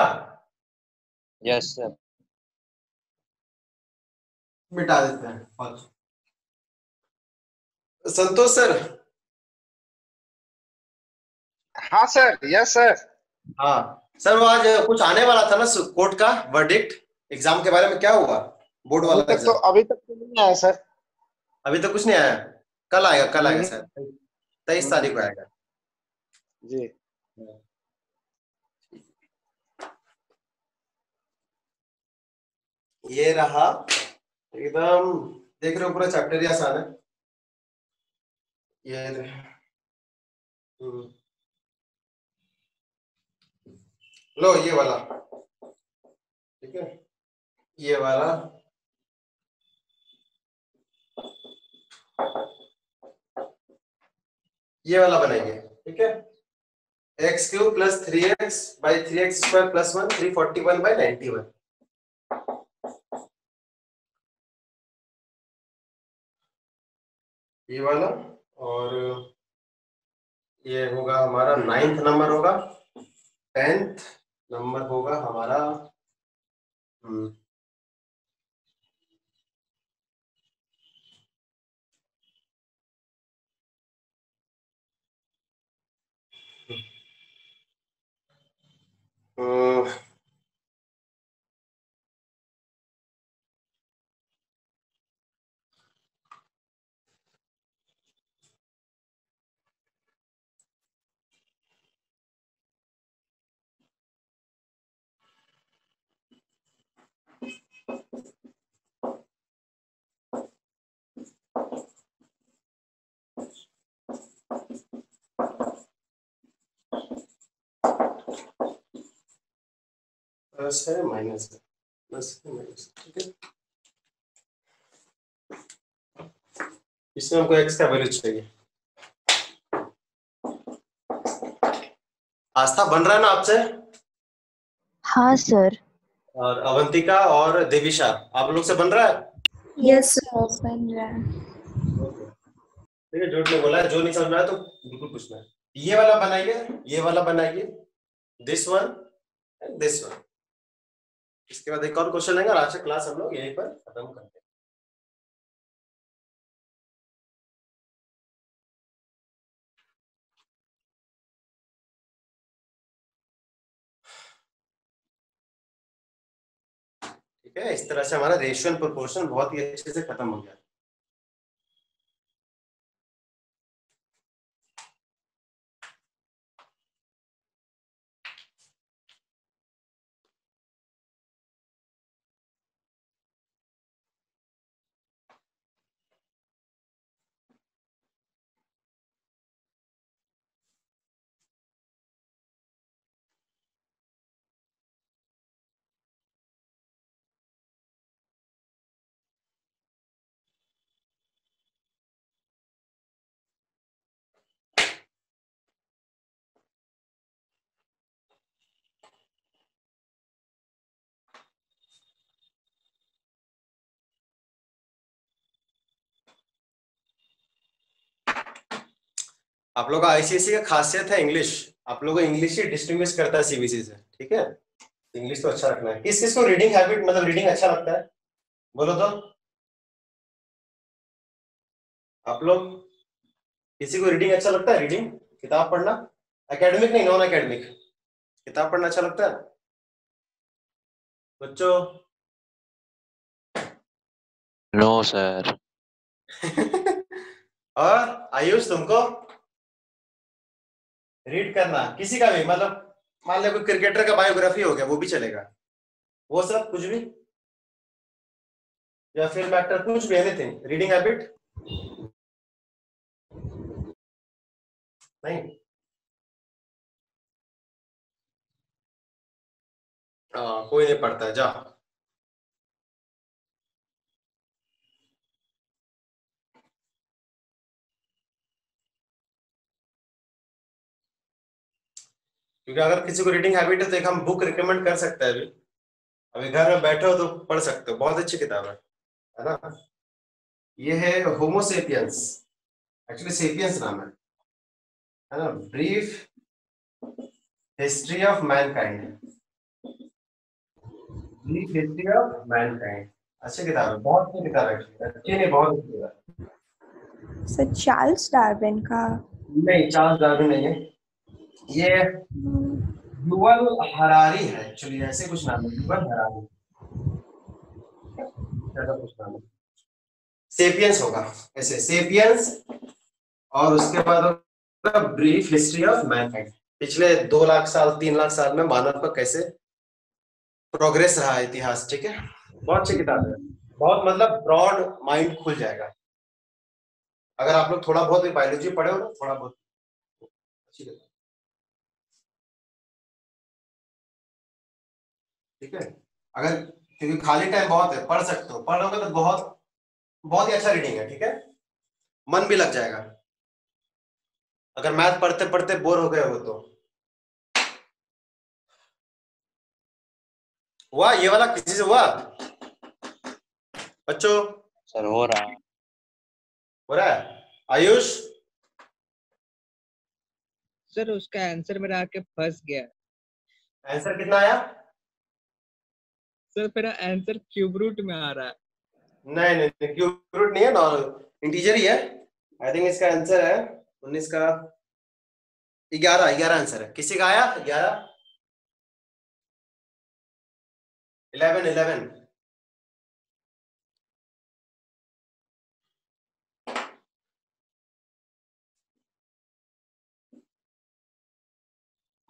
Yes sir. मिटा देते हैं। संतोष सर? हाँ सर, यस सर। हाँ सर, वो आज कुछ आने वाला था ना कोर्ट का वर्डिक्ट एग्जाम के बारे में, क्या हुआ बोर्ड वाला? अभी तक तो अभी तक तो नहीं आया सर। अभी तक तो कुछ नहीं आया, कल आएगा कल आएगा सर, तेईस तारीख को आएगा जी। ये रहा, एकदम देख रहे हो पूरा चैप्टर या सारा। ये लो, ये वाला ठीक है, ये वाला ये वाला बनाएंगे ठीक है। X cube plus three x by three x square plus one, three forty one by ninety one. ये वाला, और ये होगा हमारा नाइन्थ नंबर होगा, टेंथ नंबर होगा हमारा हम्म प्लस है माइनस है, प्लस है माइनस ठीक है। इसमें हमको एक्स का वैल्यू चाहिए। आस्था बन रहा है ना आपसे? हाँ सर। और अवंतिका और देविशा, आप लोग से बन रहा है? यस सर, बन रहा है। ठीक है, जो बोला है, जो नहीं समझ में आया तो बिल्कुल पूछना है। ये वाला बनाइए, ये वाला बनाइए, this one and this one. इसके बाद एक और क्वेश्चन लेंगे और आज का क्लास हम लोग यहीं पर खत्म करते हैं। ठीक है, इस तरह से हमारा रेशियो एंड प्रोपोर्शन बहुत ही अच्छे से खत्म हो गया। आप लोग का आईसीएसई का खासियत है इंग्लिश, आप लोगों को इंग्लिश ही डिस्टिंग्विश करता है सीबीएसई से ठीक है। इंग्लिश तो अच्छा रखना है। किस किस को रीडिंग हैबिट मतलब रीडिंग अच्छा लगता है बोलो तो? आप लोग किसी को रीडिंग अच्छा लगता है? रीडिंग किताब पढ़ना, एकेडमिक नहीं नॉन एकेडमिक, किताब पढ़ना अच्छा लगता है बच्चों? No sir. और आयुष तुमको रीड करना किसी का भी, मतलब मान लिया कोई क्रिकेटर का बायोग्राफी हो गया वो भी चलेगा, वो सब कुछ भी या फिर मैटर कुछ भी, एनीथिंग रीडिंग हैबिट नहीं। आ, कोई नहीं पढ़ता है जा। क्योंकि अगर किसी को रीडिंग हैबिट है तो एक हम बुक रिकमेंड कर सकते हैं। अभी अभी घर में बैठे हो तो पढ़ सकते हो, बहुत अच्छी किताब है है ना। ये है होमो सेपियंस, एक्चुअली सेपियंस नाम है है ना, brief history of mankind, brief history of mankind. अच्छी किताब है, बहुत अच्छी किताब है, अच्छी नहीं बहुत अच्छी किताब। सर चार्ल्स डार्विन का नहीं, चार्ल्स डार्विन नहीं है ये, युवल हरारी है एक्चुअली, ऐसे कुछ नाम है युवल हरारी, ज्यादा कुछ नाम है। सेपियंस होगा ऐसे, सेपियंस और उसके बाद ब्रीफ हिस्ट्री ऑफ मैनकाइंड। पिछले दो लाख साल तीन लाख साल में मानव का कैसे प्रोग्रेस रहा इतिहास, ठीक है। बहुत अच्छी किताब है, बहुत मतलब ब्रॉड माइंड खुल जाएगा अगर आप लोग थोड़ा बहुत बायोलॉजी पढ़े हो ना, थोड़ा बहुत अच्छी किताब, ठीक है। अगर क्योंकि खाली टाइम बहुत है पढ़ सकते हो, पढ़ोगे तो बहुत बहुत ही अच्छा रीडिंग है, ठीक है। मन भी लग जाएगा। अगर मैथ पढ़ते पढ़ते बोर हो गए हो तो हुआ ये वाला, किसी से हुआ बच्चों? सर हो रहा है, हो रहा है। आयुष सर उसका आंसर मेरा आके फंस गया। आंसर कितना आया सर? मेरा आंसर क्यूब रूट में आ रहा है। नहीं नहीं क्यूब रूट नहीं है, नॉर्मल इंटीजर ही है। आई थिंक इसका आंसर है उन्नीस का ग्यारह, ग्यारह आंसर है। किसी का आया ग्यारह? इलेवन इलेवन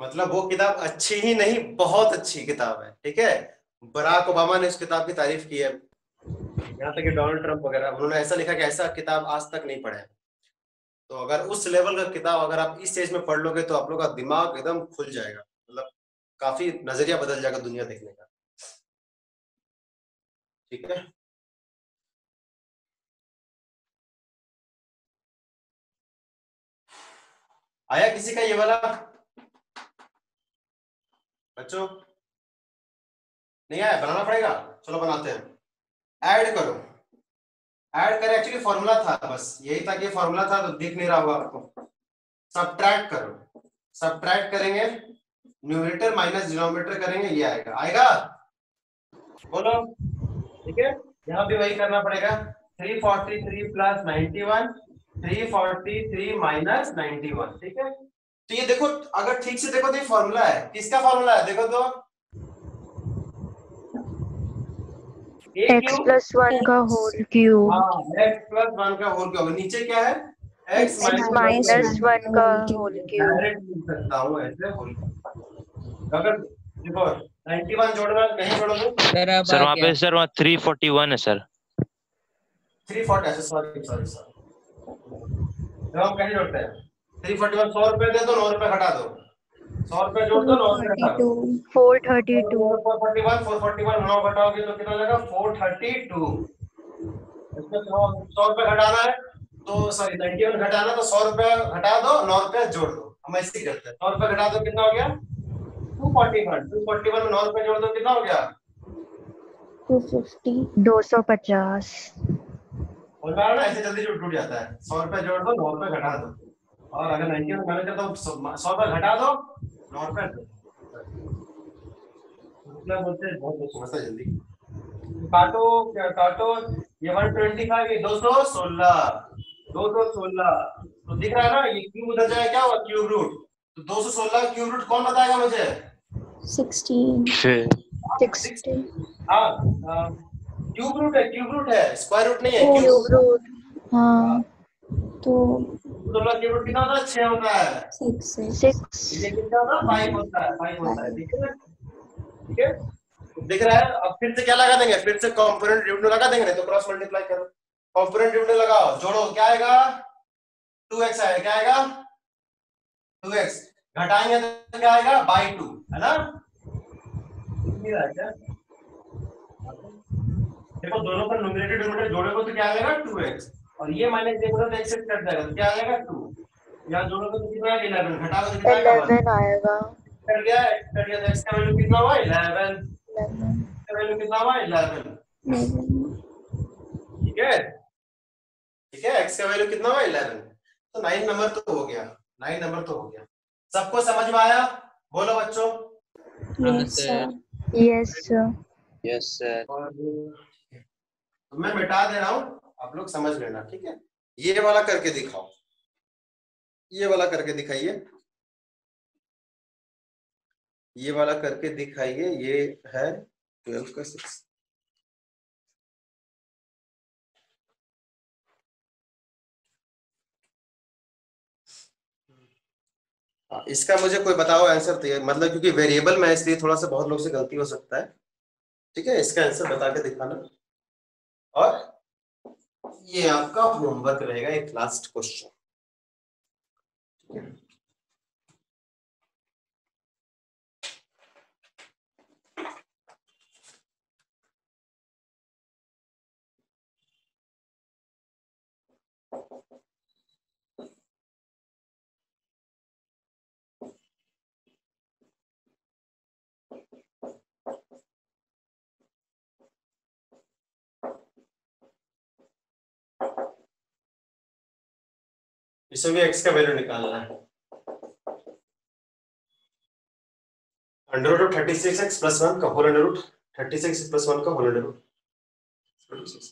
मतलब वो किताब अच्छी ही नहीं बहुत अच्छी किताब है, ठीक है। बराक ओबामा ने उस किताब की तारीफ की है, यहाँ तक कि डोनाल्ड ट्रंप वगैरह उन्होंने ऐसा लिखा कि ऐसा किताब आज तक नहीं पढ़ा है। तो अगर उस लेवल का किताब अगर आप इस स्टेज में पढ़ लोगे तो आप लोग का दिमाग एकदम खुल जाएगा, मतलब काफी नजरिया बदल जाएगा दुनिया देखने का, ठीक है। आया किसी का ये वाला बच्चों? नहीं आया, बनाना पड़ेगा। चलो बनाते हैं, ऐड करो, ऐड करें। एक्चुअली फॉर्मूला था बस यही था कि फॉर्मूला था तो दिख नहीं रहा होगा आपको। सब्ट्रैक्ट करो, सब्ट्रैक्ट करेंगे न्यूमरेटर माइनस डिनोमिनेटर करेंगे ये आएगा, आएगा बोलो, ठीक है। यहाँ भी वही करना पड़ेगा, three forty three plus ninety one, three forty three minus ninety one, ठीक है। तो ये देखो अगर ठीक से देखो तो ये फॉर्मूला है, किसका फॉर्मूला है देखो तो, एक्स प्लस वन का होल क्यूब। हाँ एक्स प्लस वन का होल क्यूब, नीचे क्या है एक्स माइनस वन का होल क्यूब। डायरेक्ट लिख सकता हूँ ऐसे होल क्यूब, अगर देखो इक्यानवे जोड़ना नहीं जोड़ोगे सर, सर वहाँ पे सर वहाँ तीन सौ इकतालीस है सर, तीन सौ चालीस है, सॉरी सॉरी सर। जब हम कहीं जोड़ते हैं तीन सौ इकतालीस, सौ रुपए दे दो नौ रुपए हटा दो, सौ रुपए जोड़ दो नौ रुपए हटा दो, four thirty two, four forty one, four forty one नौ घटाओगे तो कितना जाएगा फोर थर्टी टू। सौ रुपए घटाना है तो सॉरी नाइनटी वन घटाना तो सौ रुपए हटा दो नौ रुपए जोड़ दो, हम ऐसे ही करते हैं। सौ रुपए घटा दो कितना हो गया two forty one, two forty one में नौ रुपए जोड़ दो कितना हो गया टू फिफ्टी, दो सौ पचास। बोल रहा हूँ ना ऐसे जल्दी टूट जाता है। सौ रुपए जोड़ दो नौ रुपए घटा दो, और अगर नाइनटी वन घटाना तो सौ रुपए घटा दो नौ रुपए, कितना बोलते हैं, बहुत बहुत समझा जल्दी काटो, क्या काटो ये एक सौ पच्चीस, ये दो सौ सोलह, तो दिख रहा है ना, ये क्यूब उधर जाएगा, क्या होगा क्यूब रूट, तो दो सौ सोलह क्यूब रूट कौन बताएगा मुझे? सोलह हां क्यूब रूट है, क्यूब रूट है, स्क्वायर रूट नहीं है, क्यूब रूट। हां तो सोलह क्यूब रूट कितना होता है? छह होता है, छह छह, ये कितना होता है? पाँच होता है, पाँच होता है, ठीक है ना, ठीक है, दिख रहा है। अब फिर से क्या लगा देंगे, फिर से कंपोनेंट ड्यूट में लगा देंगे, तो क्रॉस मल्टीप्लाई करो, कंपोनेंट ड्यूट में लगाओ, जोड़ो, क्या आएगा? टू एक्स आएगा, क्या आएगा? टू एक्स, घटाएंगे तो क्या आएगा? बाय टू, है ना, ये आएगा। देखो दोनों पर न्यूमरेटर डिनोमिनेटर जोड़ोगे तो क्या आएगा? टू एक्स, और ये माइनस देखो तो एक्स कट जाएगा, तो क्या आएगा? टू, यहां जोड़ोगे तो कितना आएगा? इलेवन, घटाओगे तो कितना आएगा? इलेवन आएगा, कर गया कर गया, तो एक्स का वैल्यू कितना हुआ? इलेवन, वैल्यू कितना हुआ? इलेवन, ठीक है, ठीक है, x का वैल्यू कितना हुआ? इलेवन, तो नाइन नंबर तो हो गया, नाइन नंबर तो हो गया। सबको समझ में आया? बोलो बच्चों, yes sir, yes sir, yes sir. तो मैं मिटा दे रहा हूँ, आप लोग समझ लेना, ठीक है। ये वाला करके दिखाओ, ये वाला करके दिखाइए, ये वाला करके दिखाइए, ये है ट्वेल्व का सिक्स, इसका मुझे कोई बताओ आंसर, तो मतलब क्योंकि वेरिएबल में इसलिए थोड़ा सा बहुत लोग से गलती हो सकता है, ठीक है, इसका आंसर बता के दिखाना। और ये आपका होमवर्क रहेगा, एक लास्ट क्वेश्चन, ठीक है। इसे भी एक्स का वैल्यू निकालना है, under root thirty six x plus one का whole under root, thirty six plus one का होल अंडर रूट।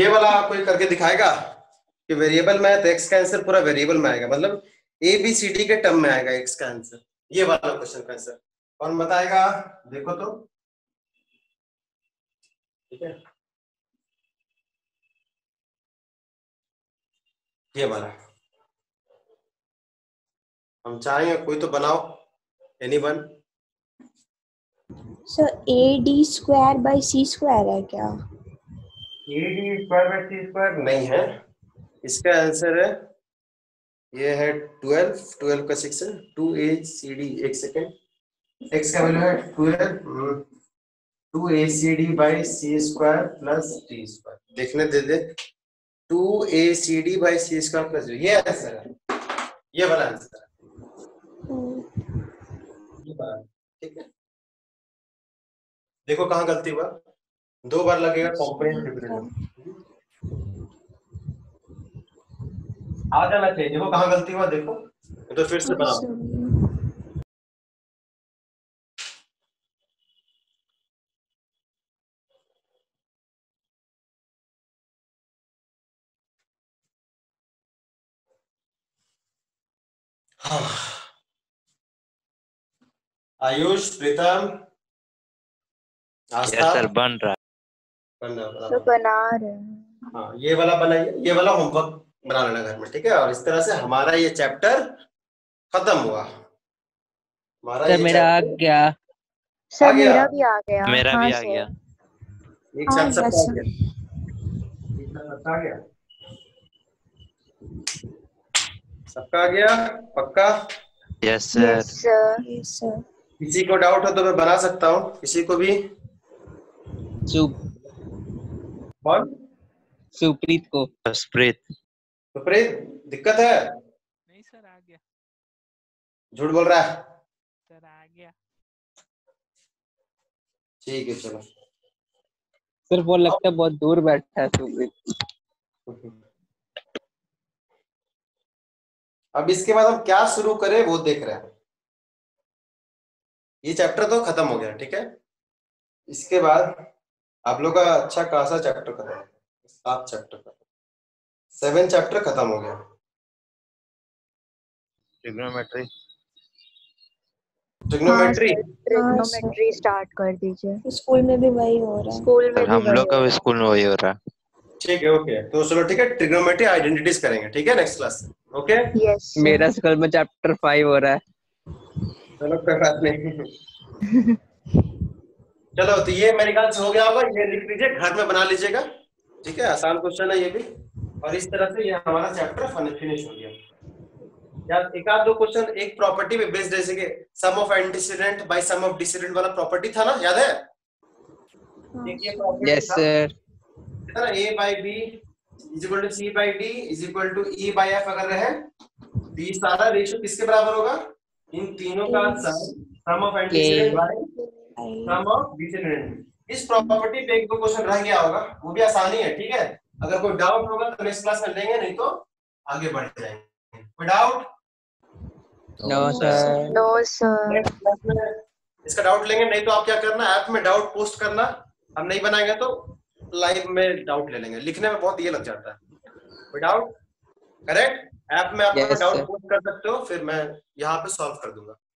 ये वाला आपको ये करके दिखाएगा कि वेरिएबल में है तो एक्स का आंसर पूरा वेरिएबल में आएगा, मतलब ए बी सी डी के टर्म में आएगा एक्स का आंसर, ये वाला क्वेश्चन का आंसर कौन बताएगा? देखो तो, ठीक है, ये वाला हम चाहेंगे, कोई तो बनाओ, anyone. Sir A D square by C square है क्या? A D square by C square नहीं है, इसका आंसर है, ये है ट्वेल्व, ट्वेल्व का सिक्स है, टू ए सी डी, एक सेकेंड, एक्स का वैल्यू है twelve, two A C D by C square plus T square, देखने दे दे, two A C D by C square plus, ये आंसर है, ये वाला आंसर है, ठीक है। देखो कहाँ गलती हुआ, दो बार लगेगा कॉम्पोनेंट डिविडेंड, आ जाना चाहिए, देखो कहाँ गलती हुआ, देखो तो फिर से बनाओ, आयुष, प्रीतम, आस्था, सर बन रहा बन रहा तो बना रहे हैं। हाँ, ये वाला बनाइए, ये वाला होमवर्क बना लेना घर में, ठीक है। और इस तरह से हमारा ये चैप्टर खत्म हुआ, हमारा सर, मेरा आ गया सर, मेरा भी आ गया, मेरा भी आ गया, एक साथ सब आ गया, एक साथ आ गया, सबका आ गया, पक्का? Yes sir, yes sir. किसी को डाउट हो तो मैं बना सकता हूँ, किसी को भी? चुप और सुप्रीत को, सुप्रीत, सुप्रीत दिक्कत है? नहीं सर आ गया, झूठ बोल रहा है सर, आ गया, ठीक है चलो सर। वो लगता है बहुत दूर बैठा है सुप्रीत। अब इसके बाद हम क्या शुरू करें वो देख रहे हैं, ये चैप्टर तो खत्म हो गया, ठीक है। इसके बाद आप लोग का अच्छा खासा चैप्टर खत्म हो गया, सात चैप्टर खत्म, सेवन चैप्टर खत्म हो गया। ट्रिग्नोमेट्री ट्रिग्नोमेट्री ट्रिग्नोमेट्री स्टार्ट कर दीजिए, स्कूल में भी वही हो रहा है, स्कूल में हम लोग का स्कूल में वही हो रहा है, ठीक है। ओके तो चलो ठीक है, ट्रिग्नोमेट्री आइडेंटिटीज करेंगे, ठीक है, नेक्स्ट क्लास। ओके यस, मेरा स्कूल में चैप्टर फाइव हो रहा है, चलो कोई बात नहीं। चलो तो ये मेरे ख्याल से हो गया होगा, ये लिख लीजिए, घर में बना लीजिएगा, ठीक है, आसान क्वेश्चन है ये भी। और इस तरह से ये हमारा चैप्टर फिनिश हो गया। यार एक आध दो क्वेश्चन एक प्रॉपर्टी पे बेस्ड, जैसे कि sum of antecedent by sum of decedent वाला प्रॉपर्टी था ना, याद है? देखिए प्रॉपर्टी यस सर, था ना a by b equal to c by d equal to e by f, अगर रहे तो ये सारा रेशियो किसके बराबर होगा? इन तीनों का sum, sum of antecedent by sum of decedent. इस प्रॉपर्टी पे एक दो क्वेश्चन रह गया होगा, वो भी आसानी है, ठीक है। अगर कोई डाउट होगा तो नेक्स्ट क्लास कर लेंगे, नहीं तो आगे बढ़ जाएंगे। कोई doubt? No sir, no sir. इसका डाउट लेंगे, नहीं तो आप क्या करना, ऐप में डाउट पोस्ट करना, हम नहीं बनाएंगे तो लाइव में डाउट ले लेंगे, लिखने में बहुत ये लग जाता है। डाउट करेक्ट, ऐप में आप yes, डाउट पोस्ट कर सकते हो, फिर मैं यहाँ पे सॉल्व कर दूंगा।